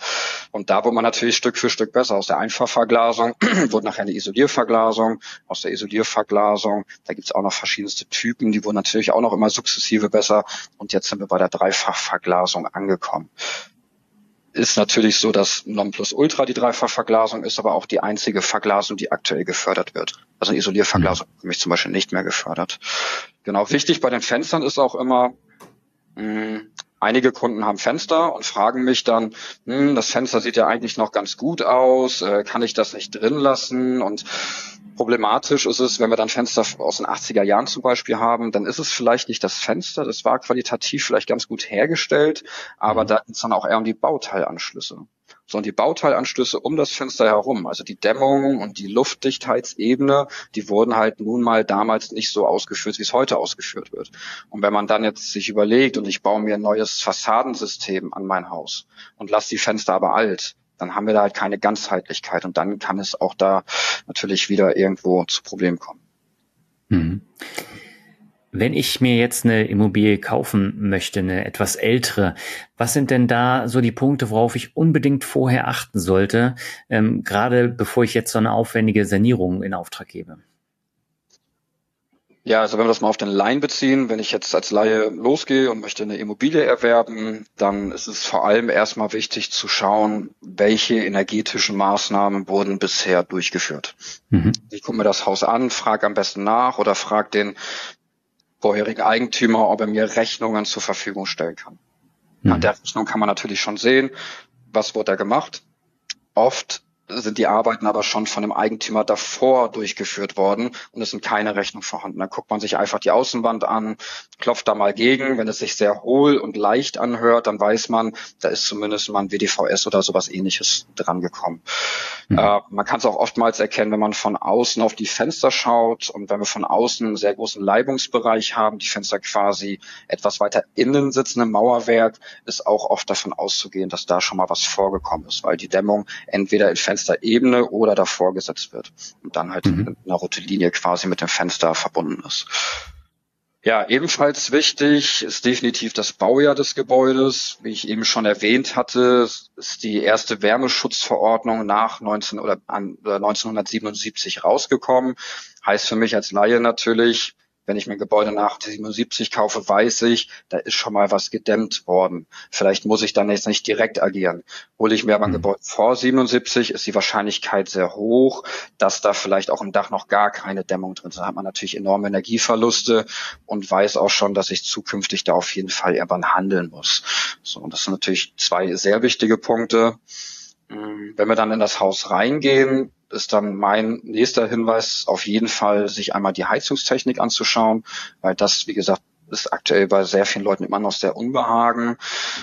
Und da wurde man natürlich Stück für Stück besser. Aus der Einfachverglasung wurde nachher eine Isolierverglasung. Aus der Isolierverglasung, da gibt's auch noch verschiedenste Typen, die wurden natürlich auch noch immer sukzessive besser. Und jetzt sind wir bei der Dreifachverglasung angekommen. Ist natürlich so, dass Nonplusultra die Dreifachverglasung ist, aber auch die einzige Verglasung, die aktuell gefördert wird. Also eine Isolierverglasung mhm. für mich zum Beispiel nicht mehr gefördert. Genau, wichtig bei den Fenstern ist auch immer, mh, einige Kunden haben Fenster und fragen mich dann, mh, das Fenster sieht ja eigentlich noch ganz gut aus, äh, kann ich das nicht drin lassen? Und problematisch ist es, wenn wir dann Fenster aus den achtziger Jahren zum Beispiel haben, dann ist es vielleicht nicht das Fenster, das war qualitativ vielleicht ganz gut hergestellt, aber mhm. da geht es dann auch eher um die Bauteilanschlüsse. Sondern die Bauteilanschlüsse um das Fenster herum, also die Dämmung und die Luftdichtheitsebene, die wurden halt nun mal damals nicht so ausgeführt, wie es heute ausgeführt wird. Und wenn man dann jetzt sich überlegt und ich baue mir ein neues Fassadensystem an mein Haus und lasse die Fenster aber alt, dann haben wir da halt keine Ganzheitlichkeit und dann kann es auch da natürlich wieder irgendwo zu Problemen kommen. Mhm. Wenn ich mir jetzt eine Immobilie kaufen möchte, eine etwas ältere, was sind denn da so die Punkte, worauf ich unbedingt vorher achten sollte, ähm, gerade bevor ich jetzt so eine aufwendige Sanierung in Auftrag gebe? Ja, also wenn wir das mal auf den Laien beziehen, wenn ich jetzt als Laie losgehe und möchte eine Immobilie erwerben, dann ist es vor allem erstmal wichtig zu schauen, welche energetischen Maßnahmen wurden bisher durchgeführt. Mhm. Ich gucke mir das Haus an, frage am besten nach oder frage den vorherigen Eigentümer, ob er mir Rechnungen zur Verfügung stellen kann. Mhm. An der Rechnung kann man natürlich schon sehen, was wurde da gemacht. Oft sind die Arbeiten aber schon von dem Eigentümer davor durchgeführt worden und es sind keine Rechnung vorhanden. Dann guckt man sich einfach die Außenwand an, klopft da mal gegen. Wenn es sich sehr hohl und leicht anhört, dann weiß man, da ist zumindest mal ein W D V S oder sowas Ähnliches dran gekommen. Mhm. Äh, man kann es auch oftmals erkennen, wenn man von außen auf die Fenster schaut und wenn wir von außen einen sehr großen Leibungsbereich haben, die Fenster quasi etwas weiter innen sitzen im Mauerwerk, ist auch oft davon auszugehen, dass da schon mal was vorgekommen ist, weil die Dämmung entweder in Fensterebene oder davor gesetzt wird und dann halt mhm. in einer roten Linie quasi mit dem Fenster verbunden ist. Ja, ebenfalls wichtig ist definitiv das Baujahr des Gebäudes. Wie ich eben schon erwähnt hatte, ist die erste Wärmeschutzverordnung nach neunzehnhundertsiebenundsiebzig rausgekommen. Heißt für mich als Laie natürlich, wenn ich mir ein Gebäude nach siebenundsiebzig kaufe, weiß ich, da ist schon mal was gedämmt worden. Vielleicht muss ich dann jetzt nicht direkt agieren. Hole ich mir aber ein Gebäude vor siebenundsiebzig, ist die Wahrscheinlichkeit sehr hoch, dass da vielleicht auch im Dach noch gar keine Dämmung drin ist. Da hat man natürlich enorme Energieverluste und weiß auch schon, dass ich zukünftig da auf jeden Fall irgendwann handeln muss. So, und das sind natürlich zwei sehr wichtige Punkte. Wenn wir dann in das Haus reingehen, ist dann mein nächster Hinweis auf jeden Fall, sich einmal die Heizungstechnik anzuschauen, weil das, wie gesagt, ist aktuell bei sehr vielen Leuten immer noch sehr unbehagen.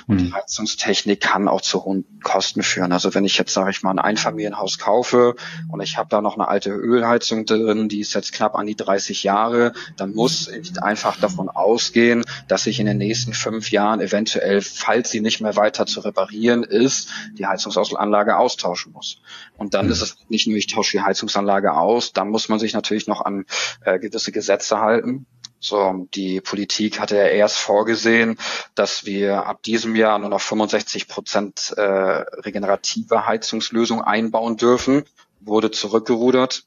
Und die Heizungstechnik kann auch zu hohen Kosten führen. Also wenn ich jetzt, sage ich mal, ein Einfamilienhaus kaufe und ich habe da noch eine alte Ölheizung drin, die ist jetzt knapp an die dreißig Jahre, dann muss ich einfach davon ausgehen, dass ich in den nächsten fünf Jahren eventuell, falls sie nicht mehr weiter zu reparieren ist, die Heizungsanlage austauschen muss. Und dann ist es nicht nur, ich tausche die Heizungsanlage aus, dann muss man sich natürlich noch an äh, gewisse Gesetze halten. So, die Politik hatte ja erst vorgesehen, dass wir ab diesem Jahr nur noch fünfundsechzig Prozent äh, regenerative Heizungslösung einbauen dürfen, wurde zurückgerudert.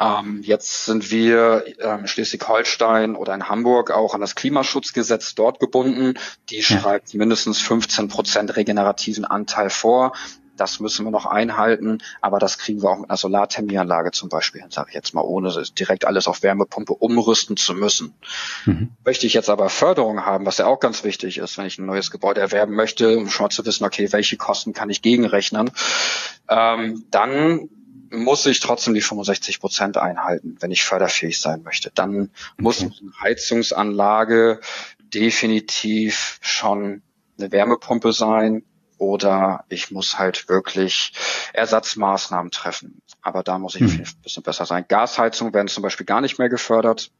Ähm, jetzt sind wir ähm, in Schleswig-Holstein oder in Hamburg auch an das Klimaschutzgesetz dort gebunden. Die schreibt mindestens fünfzehn Prozent regenerativen Anteil vor. Das müssen wir noch einhalten, aber das kriegen wir auch mit einer Solarthermieanlage zum Beispiel, sage ich jetzt mal, ohne direkt alles auf Wärmepumpe umrüsten zu müssen. Mhm. Möchte ich jetzt aber Förderung haben, was ja auch ganz wichtig ist, wenn ich ein neues Gebäude erwerben möchte, um schon mal zu wissen, okay, welche Kosten kann ich gegenrechnen, ähm, dann muss ich trotzdem die fünfundsechzig Prozent einhalten, wenn ich förderfähig sein möchte. Dann muss okay. eine Heizungsanlage definitiv schon eine Wärmepumpe sein, oder ich muss halt wirklich Ersatzmaßnahmen treffen. Aber da muss ich mhm. ein bisschen besser sein. Gasheizungen werden zum Beispiel gar nicht mehr gefördert.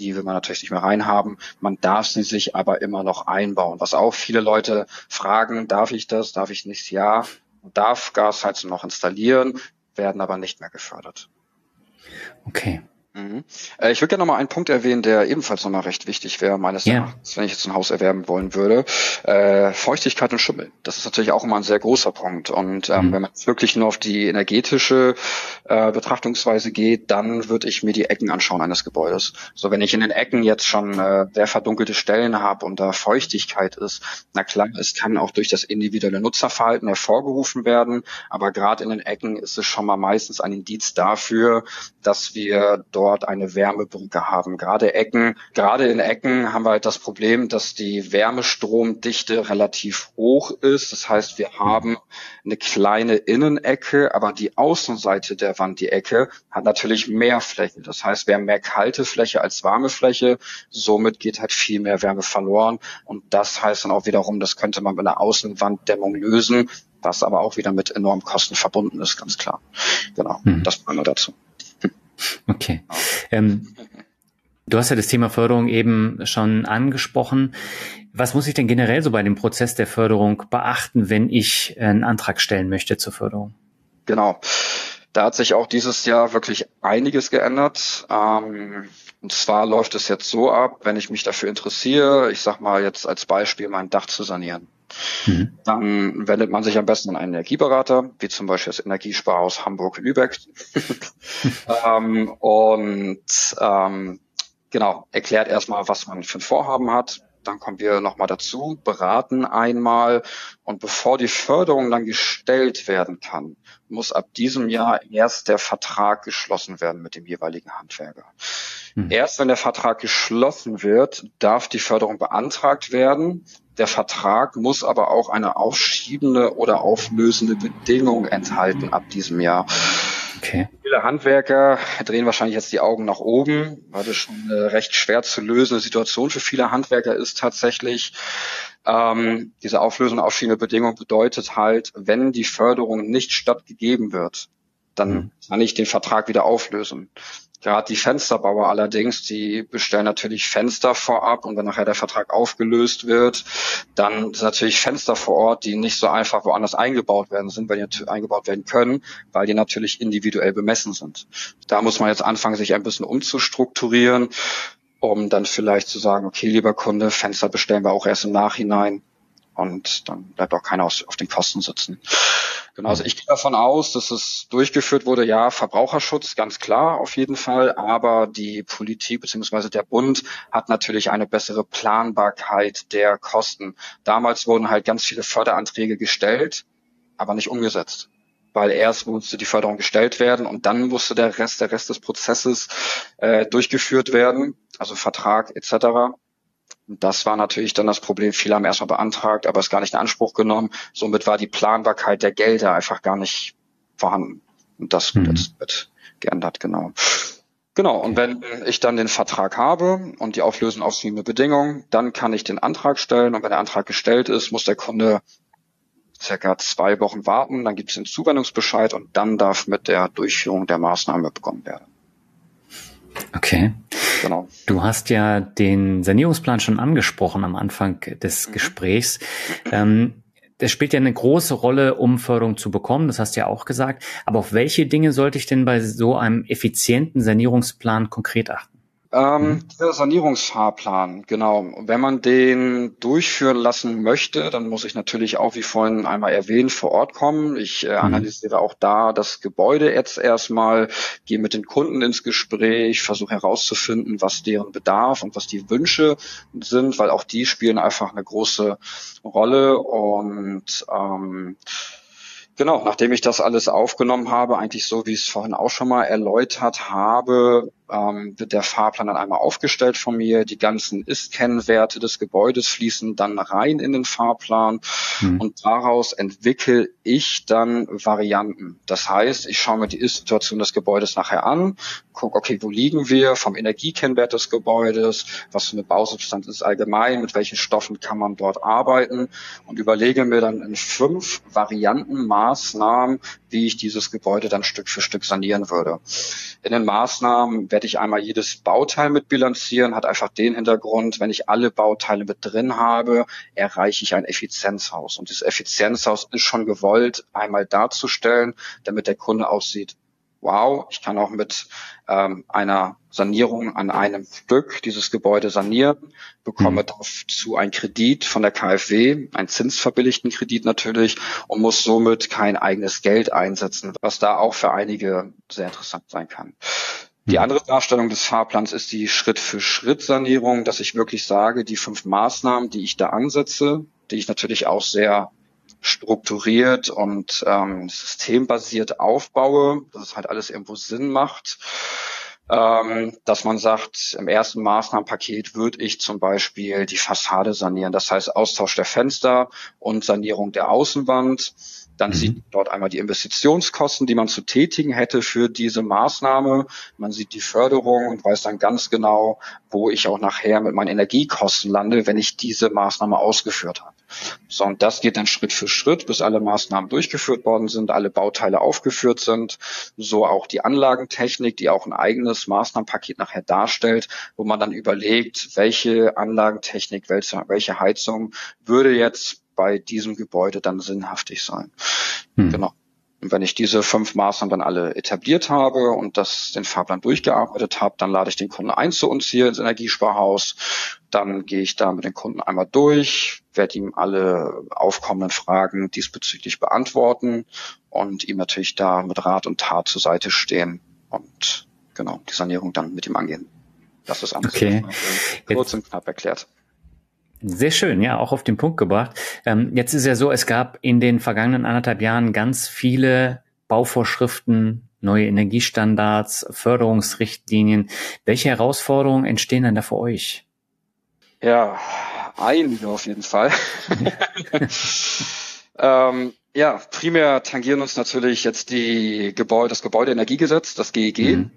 Die will man natürlich nicht mehr reinhaben. Man darf sie sich aber immer noch einbauen. Was auch viele Leute fragen, darf ich das, darf ich nicht? Ja, man darf Gasheizungen noch installieren, werden aber nicht mehr gefördert. Okay. Mhm. Äh, ich würde gerne nochmal einen Punkt erwähnen, der ebenfalls nochmal recht wichtig wäre, meines Erachtens, yeah. wenn ich jetzt ein Haus erwerben wollen würde. Äh, Feuchtigkeit und Schimmel, das ist natürlich auch immer ein sehr großer Punkt. Und ähm, mhm. wenn man wirklich nur auf die energetische äh, Betrachtungsweise geht, dann würde ich mir die Ecken anschauen eines Gebäudes. So, wenn ich in den Ecken jetzt schon äh, sehr verdunkelte Stellen habe und da Feuchtigkeit ist, na klar, es kann auch durch das individuelle Nutzerverhalten hervorgerufen werden, aber gerade in den Ecken ist es schon mal meistens ein Indiz dafür, dass wir dort dort eine Wärmebrücke haben. Gerade Ecken, gerade in Ecken haben wir halt das Problem, dass die Wärmestromdichte relativ hoch ist. Das heißt, wir haben eine kleine Innenecke, aber die Außenseite der Wand, die Ecke, hat natürlich mehr Fläche. Das heißt, wir haben mehr kalte Fläche als warme Fläche. Somit geht halt viel mehr Wärme verloren. Und das heißt dann auch wiederum, das könnte man mit einer Außenwanddämmung lösen, was aber auch wieder mit enormen Kosten verbunden ist, ganz klar. Genau, mhm. das bringen wir dazu. Okay. Ähm, du hast ja das Thema Förderung eben schon angesprochen. Was muss ich denn generell so bei dem Prozess der Förderung beachten, wenn ich einen Antrag stellen möchte zur Förderung? Genau. Da hat sich auch dieses Jahr wirklich einiges geändert. Ähm, und zwar läuft es jetzt so ab, wenn ich mich dafür interessiere, ich sag mal jetzt als Beispiel, mein Dach zu sanieren. Mhm. Dann wendet man sich am besten an einen Energieberater, wie zum Beispiel das Energiespar-Haus Hamburg/Lübeck. ähm, und ähm, genau, erklärt erstmal, was man für ein Vorhaben hat. Dann kommen wir nochmal dazu, beraten einmal. Und bevor die Förderung dann gestellt werden kann, muss ab diesem Jahr erst der Vertrag geschlossen werden mit dem jeweiligen Handwerker. Mhm. Erst wenn der Vertrag geschlossen wird, darf die Förderung beantragt werden. Der Vertrag muss aber auch eine aufschiebende oder auflösende Bedingung enthalten ab diesem Jahr. Okay. Viele Handwerker drehen wahrscheinlich jetzt die Augen nach oben, weil das schon eine recht schwer zu lösende Situation für viele Handwerker ist tatsächlich. Ähm, diese auflösende, aufschiebende Bedingung bedeutet halt, wenn die Förderung nicht stattgegeben wird, dann mhm. kann ich den Vertrag wieder auflösen. Gerade die Fensterbauer allerdings, die bestellen natürlich Fenster vorab und wenn nachher der Vertrag aufgelöst wird, dann sind natürlich Fenster vor Ort, die nicht so einfach woanders eingebaut werden sind, weil die natürlich eingebaut werden können, weil die natürlich individuell bemessen sind. Da muss man jetzt anfangen, sich ein bisschen umzustrukturieren. um dann vielleicht zu sagen, okay, lieber Kunde, Fenster bestellen wir auch erst im Nachhinein und dann bleibt auch keiner auf den Kosten sitzen. Genau, also ich gehe davon aus, dass es durchgeführt wurde, ja, Verbraucherschutz, ganz klar, auf jeden Fall, aber die Politik bzw. der Bund hat natürlich eine bessere Planbarkeit der Kosten. Damals wurden halt ganz viele Förderanträge gestellt, aber nicht umgesetzt, weil erst musste die Förderung gestellt werden und dann musste der Rest, der Rest des Prozesses äh, durchgeführt werden, also Vertrag et cetera. Das war natürlich dann das Problem. Viele haben erstmal beantragt, aber es gar nicht in Anspruch genommen. Somit war die Planbarkeit der Gelder einfach gar nicht vorhanden. Und das mhm. jetzt wird geändert, genau. Genau, und wenn ich dann den Vertrag habe und die auflösen aufschiebende Bedingungen, dann kann ich den Antrag stellen. Und wenn der Antrag gestellt ist, muss der Kunde circa zwei Wochen warten. Dann gibt es den Zuwendungsbescheid und dann darf mit der Durchführung der Maßnahme begonnen werden. Okay. Genau. Du hast ja den Sanierungsplan schon angesprochen am Anfang des mhm. Gesprächs. Ähm, das spielt ja eine große Rolle, um Förderung zu bekommen, das hast du ja auch gesagt. Aber auf welche Dinge sollte ich denn bei so einem effizienten Sanierungsplan konkret achten? Ähm, der Sanierungsfahrplan, genau. Wenn man den durchführen lassen möchte, dann muss ich natürlich auch, wie vorhin einmal erwähnt, vor Ort kommen. Ich äh, analysiere auch da das Gebäude jetzt erstmal, gehe mit den Kunden ins Gespräch, versuche herauszufinden, was deren Bedarf und was die Wünsche sind, weil auch die spielen einfach eine große Rolle. Und ähm, genau, nachdem ich das alles aufgenommen habe, eigentlich so, wie ich es vorhin auch schon mal erläutert habe, ähm, wird der Fahrplan dann einmal aufgestellt von mir. Die ganzen Ist-Kennwerte des Gebäudes fließen dann rein in den Fahrplan hm. und daraus entwickle ich dann Varianten. Das heißt, ich schaue mir die Ist-Situation des Gebäudes nachher an, gucke, okay, wo liegen wir vom Energiekennwert des Gebäudes, was für eine Bausubstanz ist allgemein, mit welchen Stoffen kann man dort arbeiten und überlege mir dann in fünf Varianten mal, Maßnahmen, wie ich dieses Gebäude dann Stück für Stück sanieren würde. In den Maßnahmen werde ich einmal jedes Bauteil mit bilanzieren, hat einfach den Hintergrund, wenn ich alle Bauteile mit drin habe, erreiche ich ein Effizienzhaus. Und dieses Effizienzhaus ist schon gewollt, einmal darzustellen, damit der Kunde aussieht, wow, ich kann auch mit ähm, einer Sanierung an einem Stück dieses Gebäude sanieren, bekomme dazu einen Kredit von der K f W, einen zinsverbilligten Kredit natürlich und muss somit kein eigenes Geld einsetzen, was da auch für einige sehr interessant sein kann. Die andere Darstellung des Fahrplans ist die Schritt-für-Schritt-Sanierung, dass ich wirklich sage, die fünf Maßnahmen, die ich da ansetze, die ich natürlich auch sehr strukturiert und ähm, systembasiert aufbaue, dass es halt alles irgendwo Sinn macht, ähm, dass man sagt, im ersten Maßnahmenpaket würde ich zum Beispiel die Fassade sanieren, das heißt Austausch der Fenster und Sanierung der Außenwand. Dann sieht man dort einmal die Investitionskosten, die man zu tätigen hätte für diese Maßnahme. Man sieht die Förderung und weiß dann ganz genau, wo ich auch nachher mit meinen Energiekosten lande, wenn ich diese Maßnahme ausgeführt habe. So, und das geht dann Schritt für Schritt, bis alle Maßnahmen durchgeführt worden sind, alle Bauteile aufgeführt sind. So auch die Anlagentechnik, die auch ein eigenes Maßnahmenpaket nachher darstellt, wo man dann überlegt, welche Anlagentechnik, welche, welche Heizung würde jetzt bei diesem Gebäude dann sinnhaftig sein. Hm. Genau. Und wenn ich diese fünf Maßnahmen dann alle etabliert habe und das den Fahrplan durchgearbeitet habe, dann lade ich den Kunden ein zu uns hier ins Energiesparhaus. Dann gehe ich da mit den Kunden einmal durch, werde ihm alle aufkommenden Fragen diesbezüglich beantworten und ihm natürlich da mit Rat und Tat zur Seite stehen und genau die Sanierung dann mit ihm angehen. Das ist alles okay. Kurz und knapp erklärt. Sehr schön, ja, auch auf den Punkt gebracht. Ähm, jetzt ist ja so, es gab in den vergangenen anderthalb Jahren ganz viele Bauvorschriften, neue Energiestandards, Förderungsrichtlinien. Welche Herausforderungen entstehen denn da für euch? Ja, einige auf jeden Fall. ähm, ja, primär tangieren uns natürlich jetzt die Gebäude, das Gebäudeenergiegesetz, das G E G. Mhm.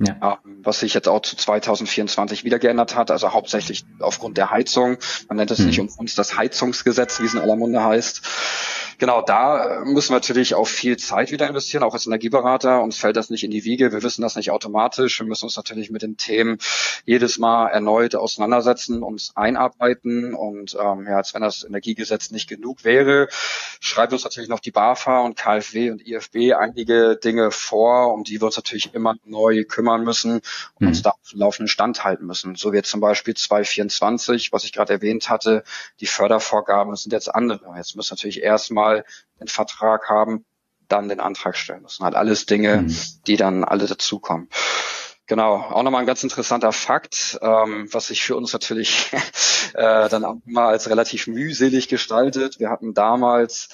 Ja. Was sich jetzt auch zu zweitausendvierundzwanzig wieder geändert hat, also hauptsächlich aufgrund der Heizung. Man nennt es nicht um uns das Heizungsgesetz, wie es in aller Munde heißt. Genau, da müssen wir natürlich auch viel Zeit wieder investieren, auch als Energieberater. Uns fällt das nicht in die Wiege, wir wissen das nicht automatisch. Wir müssen uns natürlich mit den Themen jedes Mal erneut auseinandersetzen, uns einarbeiten. Und ähm, ja, als wenn das Energiegesetz nicht genug wäre, schreibt uns natürlich noch die BAFA und KfW und I F B einige Dinge vor, um die wir uns natürlich immer neu kümmern müssen und mhm. uns da auf den laufenden Stand halten müssen. So wie jetzt zum Beispiel zweitausendvierundzwanzig, was ich gerade erwähnt hatte, die Fördervorgaben, das sind jetzt andere. Jetzt müssen natürlich erstmal den Vertrag haben, dann den Antrag stellen. Das sind halt alles Dinge, mhm. die dann alle dazukommen. Genau, auch nochmal ein ganz interessanter Fakt, ähm, was sich für uns natürlich äh, dann auch mal als relativ mühselig gestaltet. Wir hatten damals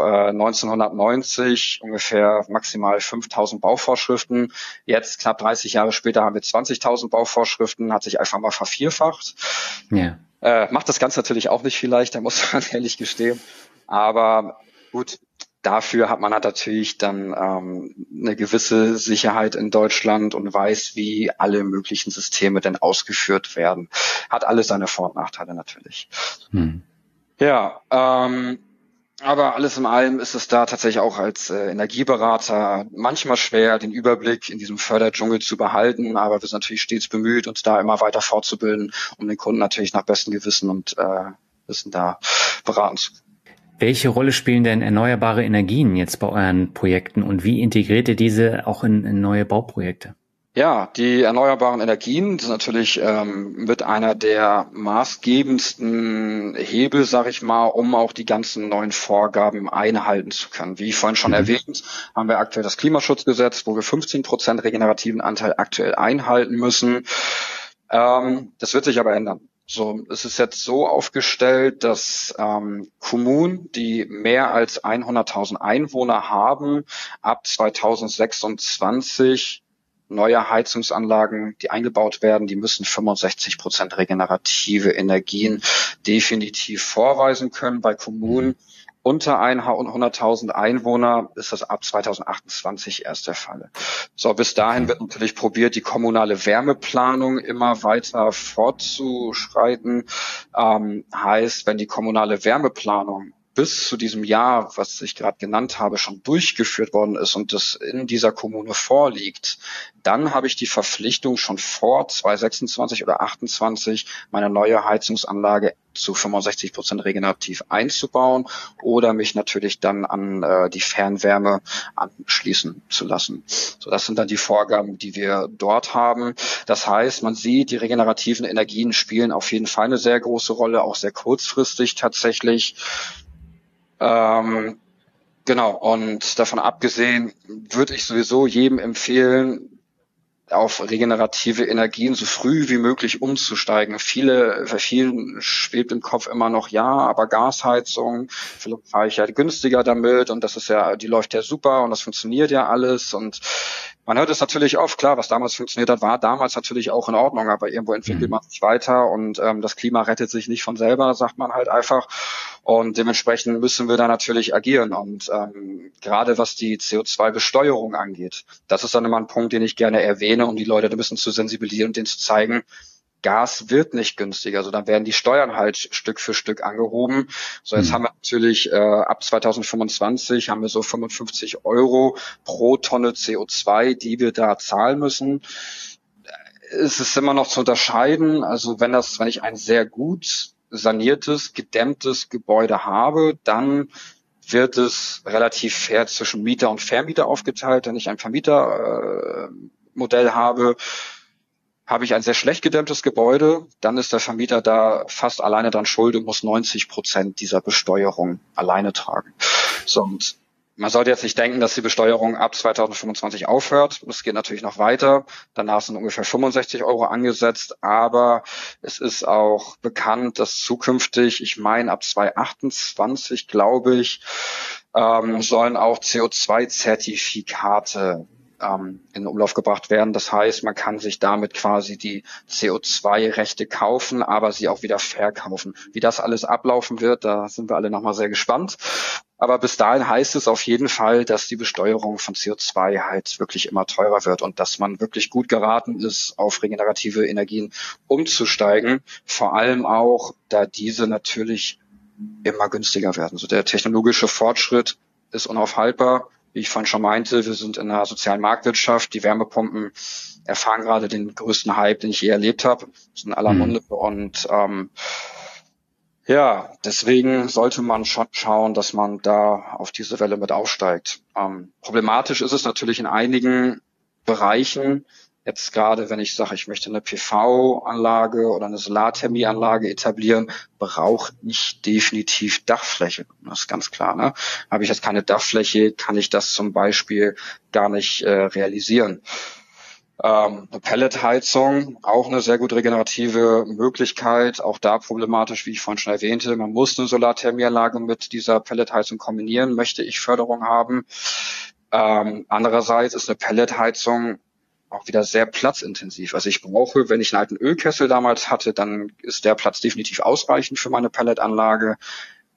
äh, neunzehnhundertneunzig ungefähr maximal fünftausend Bauvorschriften. Jetzt, knapp dreißig Jahre später, haben wir zwanzigtausend Bauvorschriften, hat sich einfach mal vervierfacht. Ja. Äh, macht das Ganze natürlich auch nicht viel leichter, muss man ehrlich gestehen. Aber gut, dafür hat man halt natürlich dann ähm, eine gewisse Sicherheit in Deutschland und weiß, wie alle möglichen Systeme denn ausgeführt werden. Hat alles seine Vor- und Nachteile natürlich. Hm. Ja, ähm, aber alles in allem ist es da tatsächlich auch als äh, Energieberater manchmal schwer, den Überblick in diesem Förderdschungel zu behalten. Aber wir sind natürlich stets bemüht, uns da immer weiter fortzubilden, um den Kunden natürlich nach bestem Gewissen und äh, Wissen da beraten zu können. Welche Rolle spielen denn erneuerbare Energien jetzt bei euren Projekten und wie integriert ihr diese auch in, in neue Bauprojekte? Ja, die erneuerbaren Energien sind natürlich ähm, mit einer der maßgebendsten Hebel, sage ich mal, um auch die ganzen neuen Vorgaben einhalten zu können. Wie vorhin schon mhm. erwähnt, haben wir aktuell das Klimaschutzgesetz, wo wir fünfzehn Prozent regenerativen Anteil aktuell einhalten müssen. Ähm, das wird sich aber ändern. So, es ist jetzt so aufgestellt, dass ähm, Kommunen, die mehr als hunderttausend Einwohner haben, ab zweitausendsechsundzwanzig neue Heizungsanlagen, die eingebaut werden, die müssen fünfundsechzig Prozent regenerative Energien definitiv vorweisen können. Bei Kommunen unter hunderttausend Einwohner ist das ab zweitausendachtundzwanzig erst der Fall. So, bis dahin wird natürlich probiert, die kommunale Wärmeplanung immer weiter fortzuschreiten. Ähm, heißt, wenn die kommunale Wärmeplanung bis zu diesem Jahr, was ich gerade genannt habe, schon durchgeführt worden ist und das in dieser Kommune vorliegt, dann habe ich die Verpflichtung, schon vor zweitausendsechsundzwanzig oder achtundzwanzig meine neue Heizungsanlage zu fünfundsechzig Prozent regenerativ einzubauen oder mich natürlich dann an äh, die Fernwärme anschließen zu lassen. So, das sind dann die Vorgaben, die wir dort haben. Das heißt, man sieht, die regenerativen Energien spielen auf jeden Fall eine sehr große Rolle, auch sehr kurzfristig tatsächlich. Ähm, genau, und davon abgesehen würde ich sowieso jedem empfehlen, auf regenerative Energien so früh wie möglich umzusteigen. Viele, bei vielen schwebt im Kopf immer noch, ja, aber Gasheizung, vielleicht fahre ich ja günstiger damit und das ist ja, die läuft ja super und das funktioniert ja alles und man hört es natürlich oft, klar, was damals funktioniert hat, war damals natürlich auch in Ordnung, aber irgendwo entwickelt man sich weiter und ähm, das Klima rettet sich nicht von selber, sagt man halt einfach. Und dementsprechend müssen wir da natürlich agieren. Und ähm, gerade was die C O zwei Besteuerung angeht, das ist dann immer ein Punkt, den ich gerne erwähne, um die Leute ein bisschen zu sensibilisieren und denen zu zeigen, Gas wird nicht günstiger, also dann werden die Steuern halt Stück für Stück angehoben. So, jetzt haben wir natürlich äh, ab zweitausendfünfundzwanzig haben wir so fünfundfünfzig Euro pro Tonne C O zwei, die wir da zahlen müssen. Es ist immer noch zu unterscheiden. Also wenn das, wenn ich ein sehr gut saniertes, gedämmtes Gebäude habe, dann wird es relativ fair zwischen Mieter und Vermieter aufgeteilt. Wenn ich ein Vermietermodell äh, habe, habe ich ein sehr schlecht gedämmtes Gebäude, dann ist der Vermieter da fast alleine dran schuld und muss neunzig Prozent dieser Besteuerung alleine tragen. So, und man sollte jetzt nicht denken, dass die Besteuerung ab zweitausendfünfundzwanzig aufhört. Das geht natürlich noch weiter. Danach sind ungefähr fünfundsechzig Euro angesetzt. Aber es ist auch bekannt, dass zukünftig, ich meine ab zweitausendachtundzwanzig, glaube ich, ähm, sollen auch C O zwei Zertifikate in den Umlauf gebracht werden. Das heißt, man kann sich damit quasi die C O zwei Rechte kaufen, aber sie auch wieder verkaufen. Wie das alles ablaufen wird, da sind wir alle nochmal sehr gespannt. Aber bis dahin heißt es auf jeden Fall, dass die Besteuerung von C O zwei halt wirklich immer teurer wird und dass man wirklich gut geraten ist, auf regenerative Energien umzusteigen. Vor allem auch, da diese natürlich immer günstiger werden. So, der technologische Fortschritt ist unaufhaltbar. Wie ich vorhin schon meinte, wir sind in einer sozialen Marktwirtschaft. Die Wärmepumpen erfahren gerade den größten Hype, den ich je erlebt habe. Das ist in aller Munde. Mhm. Und ähm, ja, deswegen sollte man schon schauen, dass man da auf diese Welle mit aufsteigt. Ähm, problematisch ist es natürlich in einigen Bereichen. Jetzt gerade, wenn ich sage, ich möchte eine P V-Anlage oder eine Solarthermie-Anlage etablieren, brauche ich definitiv Dachfläche. Das ist ganz klar. Ne? Habe ich jetzt keine Dachfläche, kann ich das zum Beispiel gar nicht äh, realisieren. Ähm, eine Pelletheizung, auch eine sehr gut regenerative Möglichkeit. Auch da problematisch, wie ich vorhin schon erwähnte. Man muss eine Solarthermieanlage mit dieser Pelletheizung kombinieren, möchte ich Förderung haben. Ähm, andererseits ist eine Pelletheizung auch wieder sehr platzintensiv. Also ich brauche, wenn ich einen alten Ölkessel damals hatte, dann ist der Platz definitiv ausreichend für meine Pelletanlage.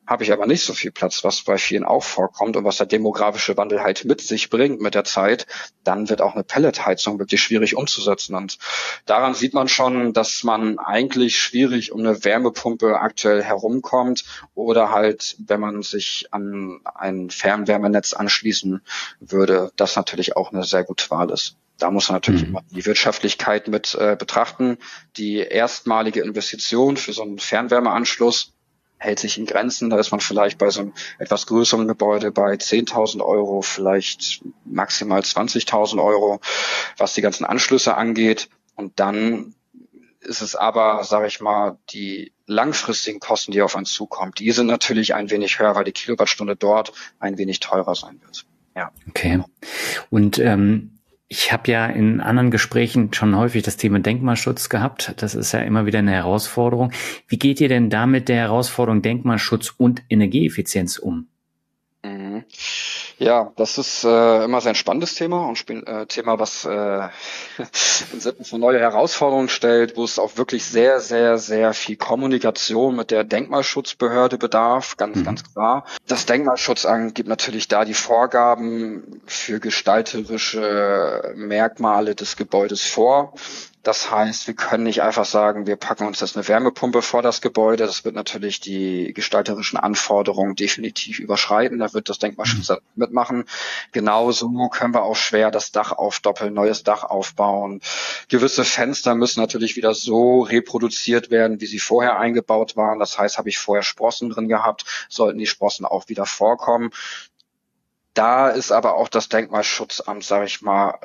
Habe ich aber nicht so viel Platz, was bei vielen auch vorkommt und was der demografische Wandel halt mit sich bringt mit der Zeit, dann wird auch eine Pelletheizung wirklich schwierig umzusetzen. Und daran sieht man schon, dass man eigentlich schwierig um eine Wärmepumpe aktuell herumkommt oder halt, wenn man sich an ein Fernwärmenetz anschließen würde, das natürlich auch eine sehr gute Wahl ist. Da muss man natürlich immer die Wirtschaftlichkeit mit äh, betrachten. Die erstmalige Investition für so einen Fernwärmeanschluss hält sich in Grenzen. Da ist man vielleicht bei so einem etwas größeren Gebäude bei zehntausend Euro, vielleicht maximal zwanzigtausend Euro, was die ganzen Anschlüsse angeht. Und dann ist es aber, sage ich mal, die langfristigen Kosten, die auf einen zukommen, die sind natürlich ein wenig höher, weil die Kilowattstunde dort ein wenig teurer sein wird. Ja. Okay. Und ähm ich habe ja in anderen Gesprächen schon häufig das Thema Denkmalschutz gehabt. Das ist ja immer wieder eine Herausforderung. Wie geht ihr denn da mit der Herausforderung Denkmalschutz und Energieeffizienz um? Mhm. Ja, das ist äh, immer sehr ein spannendes Thema und Sp äh, Thema, was äh, uns neue Herausforderungen stellt, wo es auch wirklich sehr, sehr, sehr viel Kommunikation mit der Denkmalschutzbehörde bedarf, ganz, mhm. ganz klar. Das Denkmalschutzamt gibt natürlich da die Vorgaben für gestalterische Merkmale des Gebäudes vor. Das heißt, wir können nicht einfach sagen, wir packen uns jetzt eine Wärmepumpe vor das Gebäude. Das wird natürlich die gestalterischen Anforderungen definitiv überschreiten. Da wird das Denkmalschutzamt mitmachen. Genauso können wir auch schwer das Dach aufdoppeln, neues Dach aufbauen. Gewisse Fenster müssen natürlich wieder so reproduziert werden, wie sie vorher eingebaut waren. Das heißt, habe ich vorher Sprossen drin gehabt, sollten die Sprossen auch wieder vorkommen. Da ist aber auch das Denkmalschutzamt, sage ich mal,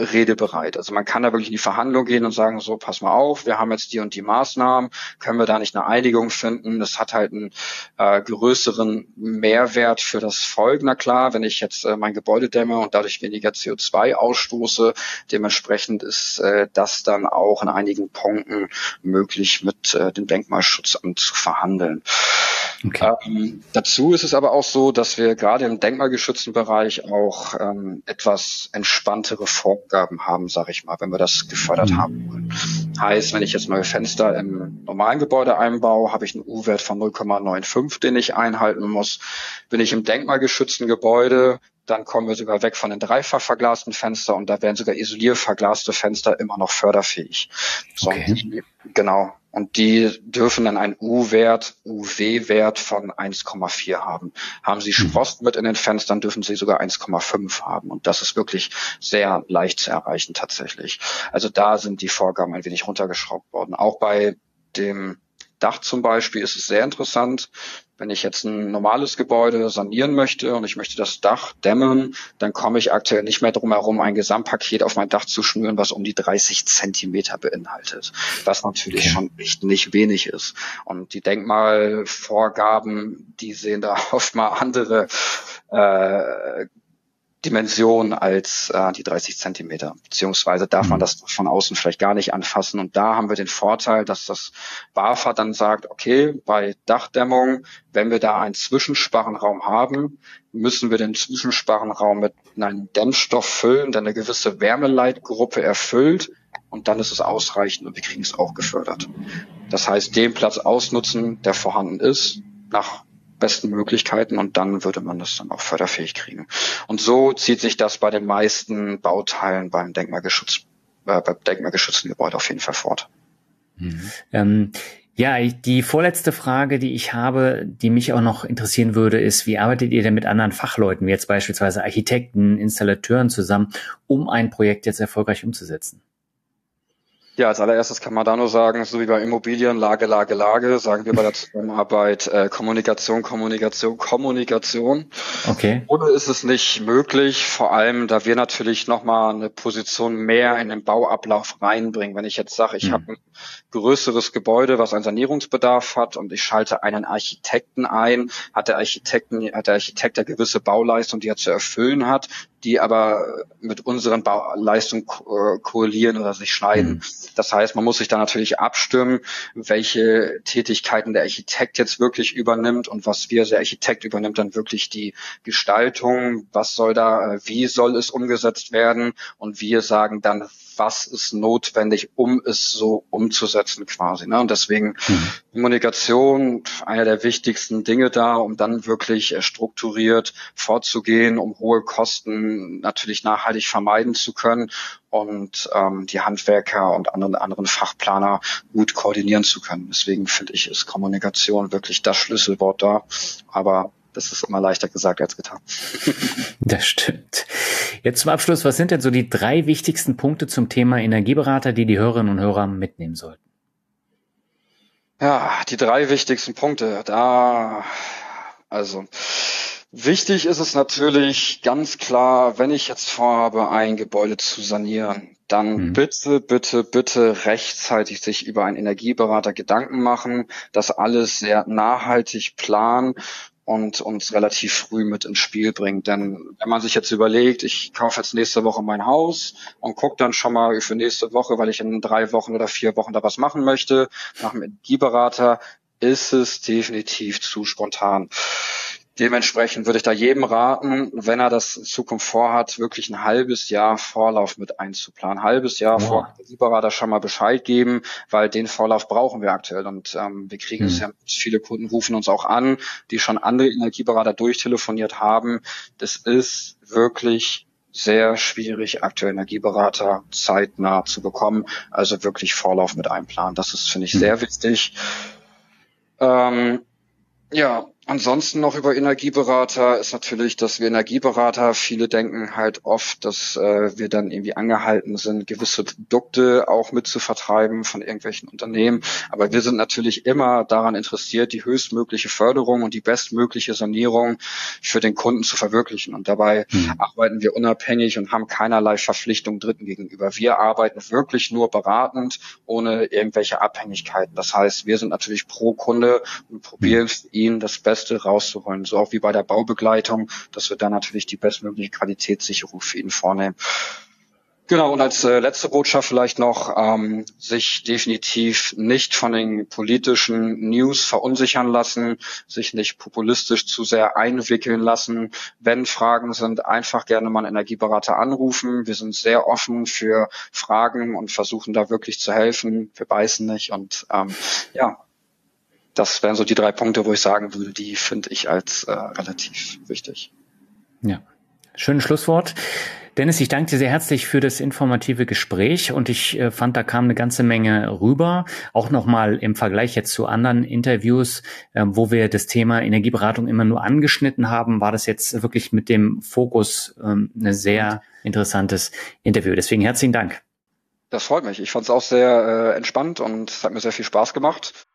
redebereit. Also man kann da wirklich in die Verhandlung gehen und sagen, so, pass mal auf, wir haben jetzt die und die Maßnahmen, können wir da nicht eine Einigung finden? Das hat halt einen äh, größeren Mehrwert für das Volk. Na klar, wenn ich jetzt äh, mein Gebäude dämme und dadurch weniger C O zwei ausstoße, dementsprechend ist äh, das dann auch in einigen Punkten möglich, mit äh, dem Denkmalschutzamt zu verhandeln. Okay. Ähm, dazu ist es aber auch so, dass wir gerade im denkmalgeschützten Bereich auch ähm, etwas entspanntere Vorgaben haben, sage ich mal, wenn wir das gefördert haben wollen. Heißt, wenn ich jetzt neue Fenster im normalen Gebäude einbaue, habe ich einen U-Wert von null Komma fünfundneunzig, den ich einhalten muss. Bin ich im denkmalgeschützten Gebäude, dann kommen wir sogar weg von den dreifach verglasten Fenstern und da wären sogar isolierverglaste Fenster immer noch förderfähig. So, okay. Genau. Und die dürfen dann einen U-Wert, U W-Wert von eins Komma vier haben. Haben sie Sprossen mit in den Fenstern, dürfen sie sogar eins Komma fünf haben. Und das ist wirklich sehr leicht zu erreichen tatsächlich. Also da sind die Vorgaben ein wenig runtergeschraubt worden. Auch bei dem Dach zum Beispiel ist es sehr interessant. Wenn ich jetzt ein normales Gebäude sanieren möchte und ich möchte das Dach dämmen, dann komme ich aktuell nicht mehr drum herum, ein Gesamtpaket auf mein Dach zu schnüren, was um die dreißig Zentimeter beinhaltet, was natürlich okay. schon echt nicht wenig ist. Und die Denkmalvorgaben, die sehen da oft mal andere äh, Dimension als äh, die dreißig Zentimeter, beziehungsweise darf man das von außen vielleicht gar nicht anfassen. Und da haben wir den Vorteil, dass das BAFA dann sagt, okay, bei Dachdämmung, wenn wir da einen Zwischensparrenraum haben, müssen wir den Zwischensparrenraum mit einem Dämmstoff füllen, der eine gewisse Wärmeleitgruppe erfüllt und dann ist es ausreichend und wir kriegen es auch gefördert. Das heißt, den Platz ausnutzen, der vorhanden ist, nach besten Möglichkeiten und dann würde man das dann auch förderfähig kriegen. Und so zieht sich das bei den meisten Bauteilen beim Denkmalgeschütz, äh, beim denkmalgeschützten Gebäude auf jeden Fall fort. Mhm. Ähm, Ja, die vorletzte Frage, die ich habe, die mich auch noch interessieren würde, ist, wie arbeitet ihr denn mit anderen Fachleuten, wie jetzt beispielsweise Architekten, Installateuren zusammen, um ein Projekt jetzt erfolgreich umzusetzen? Ja, als allererstes kann man da nur sagen, so wie bei Immobilien, Lage, Lage, Lage, sagen wir bei der Zusammenarbeit äh, Kommunikation, Kommunikation, Kommunikation. Okay. Ohne ist es nicht möglich, vor allem, da wir natürlich nochmal eine Position mehr in den Bauablauf reinbringen. Wenn ich jetzt sage, ich mhm. habe ein größeres Gebäude, was einen Sanierungsbedarf hat und ich schalte einen Architekten ein, hat der Architekten, hat der Architekt eine gewisse Bauleistung, die er zu erfüllen hat, die aber mit unseren Bauleistungen ko korrelieren oder sich schneiden. Mhm. Das heißt, man muss sich da natürlich abstimmen, welche Tätigkeiten der Architekt jetzt wirklich übernimmt und was wir, der Architekt übernimmt dann wirklich die Gestaltung, was soll da, wie soll es umgesetzt werden und wir sagen dann, was ist notwendig, um es so umzusetzen quasi. Ne? Und deswegen hm. Kommunikation, einer der wichtigsten Dinge da, um dann wirklich strukturiert vorzugehen, um hohe Kosten natürlich nachhaltig vermeiden zu können und ähm, die Handwerker und anderen, anderen Fachplaner gut koordinieren zu können. Deswegen finde ich, ist Kommunikation wirklich das Schlüsselwort da, aber das ist immer leichter gesagt als getan. Das stimmt. Jetzt zum Abschluss, was sind denn so die drei wichtigsten Punkte zum Thema Energieberater, die die Hörerinnen und Hörer mitnehmen sollten? Ja, die drei wichtigsten Punkte. Da, also wichtig ist es natürlich ganz klar, wenn ich jetzt vorhabe, ein Gebäude zu sanieren, dann bitte, bitte, bitte rechtzeitig sich über einen Energieberater Gedanken machen, das alles sehr nachhaltig planen und uns relativ früh mit ins Spiel bringt. Denn wenn man sich jetzt überlegt, ich kaufe jetzt nächste Woche mein Haus und gucke dann schon mal für nächste Woche, weil ich in drei Wochen oder vier Wochen da was machen möchte, nach dem Energieberater, ist es definitiv zu spontan. Dementsprechend würde ich da jedem raten, wenn er das in Zukunft vorhat, wirklich ein halbes Jahr Vorlauf mit einzuplanen. Ein halbes Jahr ja. vor Energieberater schon mal Bescheid geben, weil den Vorlauf brauchen wir aktuell. Und ähm, wir kriegen mhm. es ja, viele Kunden rufen uns auch an, die schon andere Energieberater durchtelefoniert haben. Das ist wirklich sehr schwierig, aktuell Energieberater zeitnah zu bekommen. Also wirklich Vorlauf mit einplanen. Das ist, finde ich, mhm. sehr wichtig. Ähm, ja, ansonsten noch über Energieberater ist natürlich, dass wir Energieberater, viele denken halt oft, dass äh, wir dann irgendwie angehalten sind, gewisse Produkte auch mitzuvertreiben von irgendwelchen Unternehmen. Aber wir sind natürlich immer daran interessiert, die höchstmögliche Förderung und die bestmögliche Sanierung für den Kunden zu verwirklichen. Und dabei mhm. arbeiten wir unabhängig und haben keinerlei Verpflichtung Dritten gegenüber. Wir arbeiten wirklich nur beratend, ohne irgendwelche Abhängigkeiten. Das heißt, wir sind natürlich pro Kunde und probieren mhm. ihnen das Beste rauszuholen. So auch wie bei der Baubegleitung, dass wir da natürlich die bestmögliche Qualitätssicherung für ihn vornehmen. Genau, und als äh, letzte Botschaft vielleicht noch, ähm, sich definitiv nicht von den politischen News verunsichern lassen, sich nicht populistisch zu sehr einwickeln lassen. Wenn Fragen sind, einfach gerne mal einen Energieberater anrufen. Wir sind sehr offen für Fragen und versuchen da wirklich zu helfen. Wir beißen nicht und ähm, ja, das wären so die drei Punkte, wo ich sagen würde, die finde ich als äh, relativ wichtig. Ja, schönes Schlusswort. Dennis, ich danke dir sehr herzlich für das informative Gespräch und ich äh, fand, da kam eine ganze Menge rüber. Auch nochmal im Vergleich jetzt zu anderen Interviews, äh, wo wir das Thema Energieberatung immer nur angeschnitten haben, war das jetzt wirklich mit dem Fokus äh, ein sehr interessantes Interview. Deswegen herzlichen Dank. Das freut mich. Ich fand es auch sehr äh, entspannt und es hat mir sehr viel Spaß gemacht.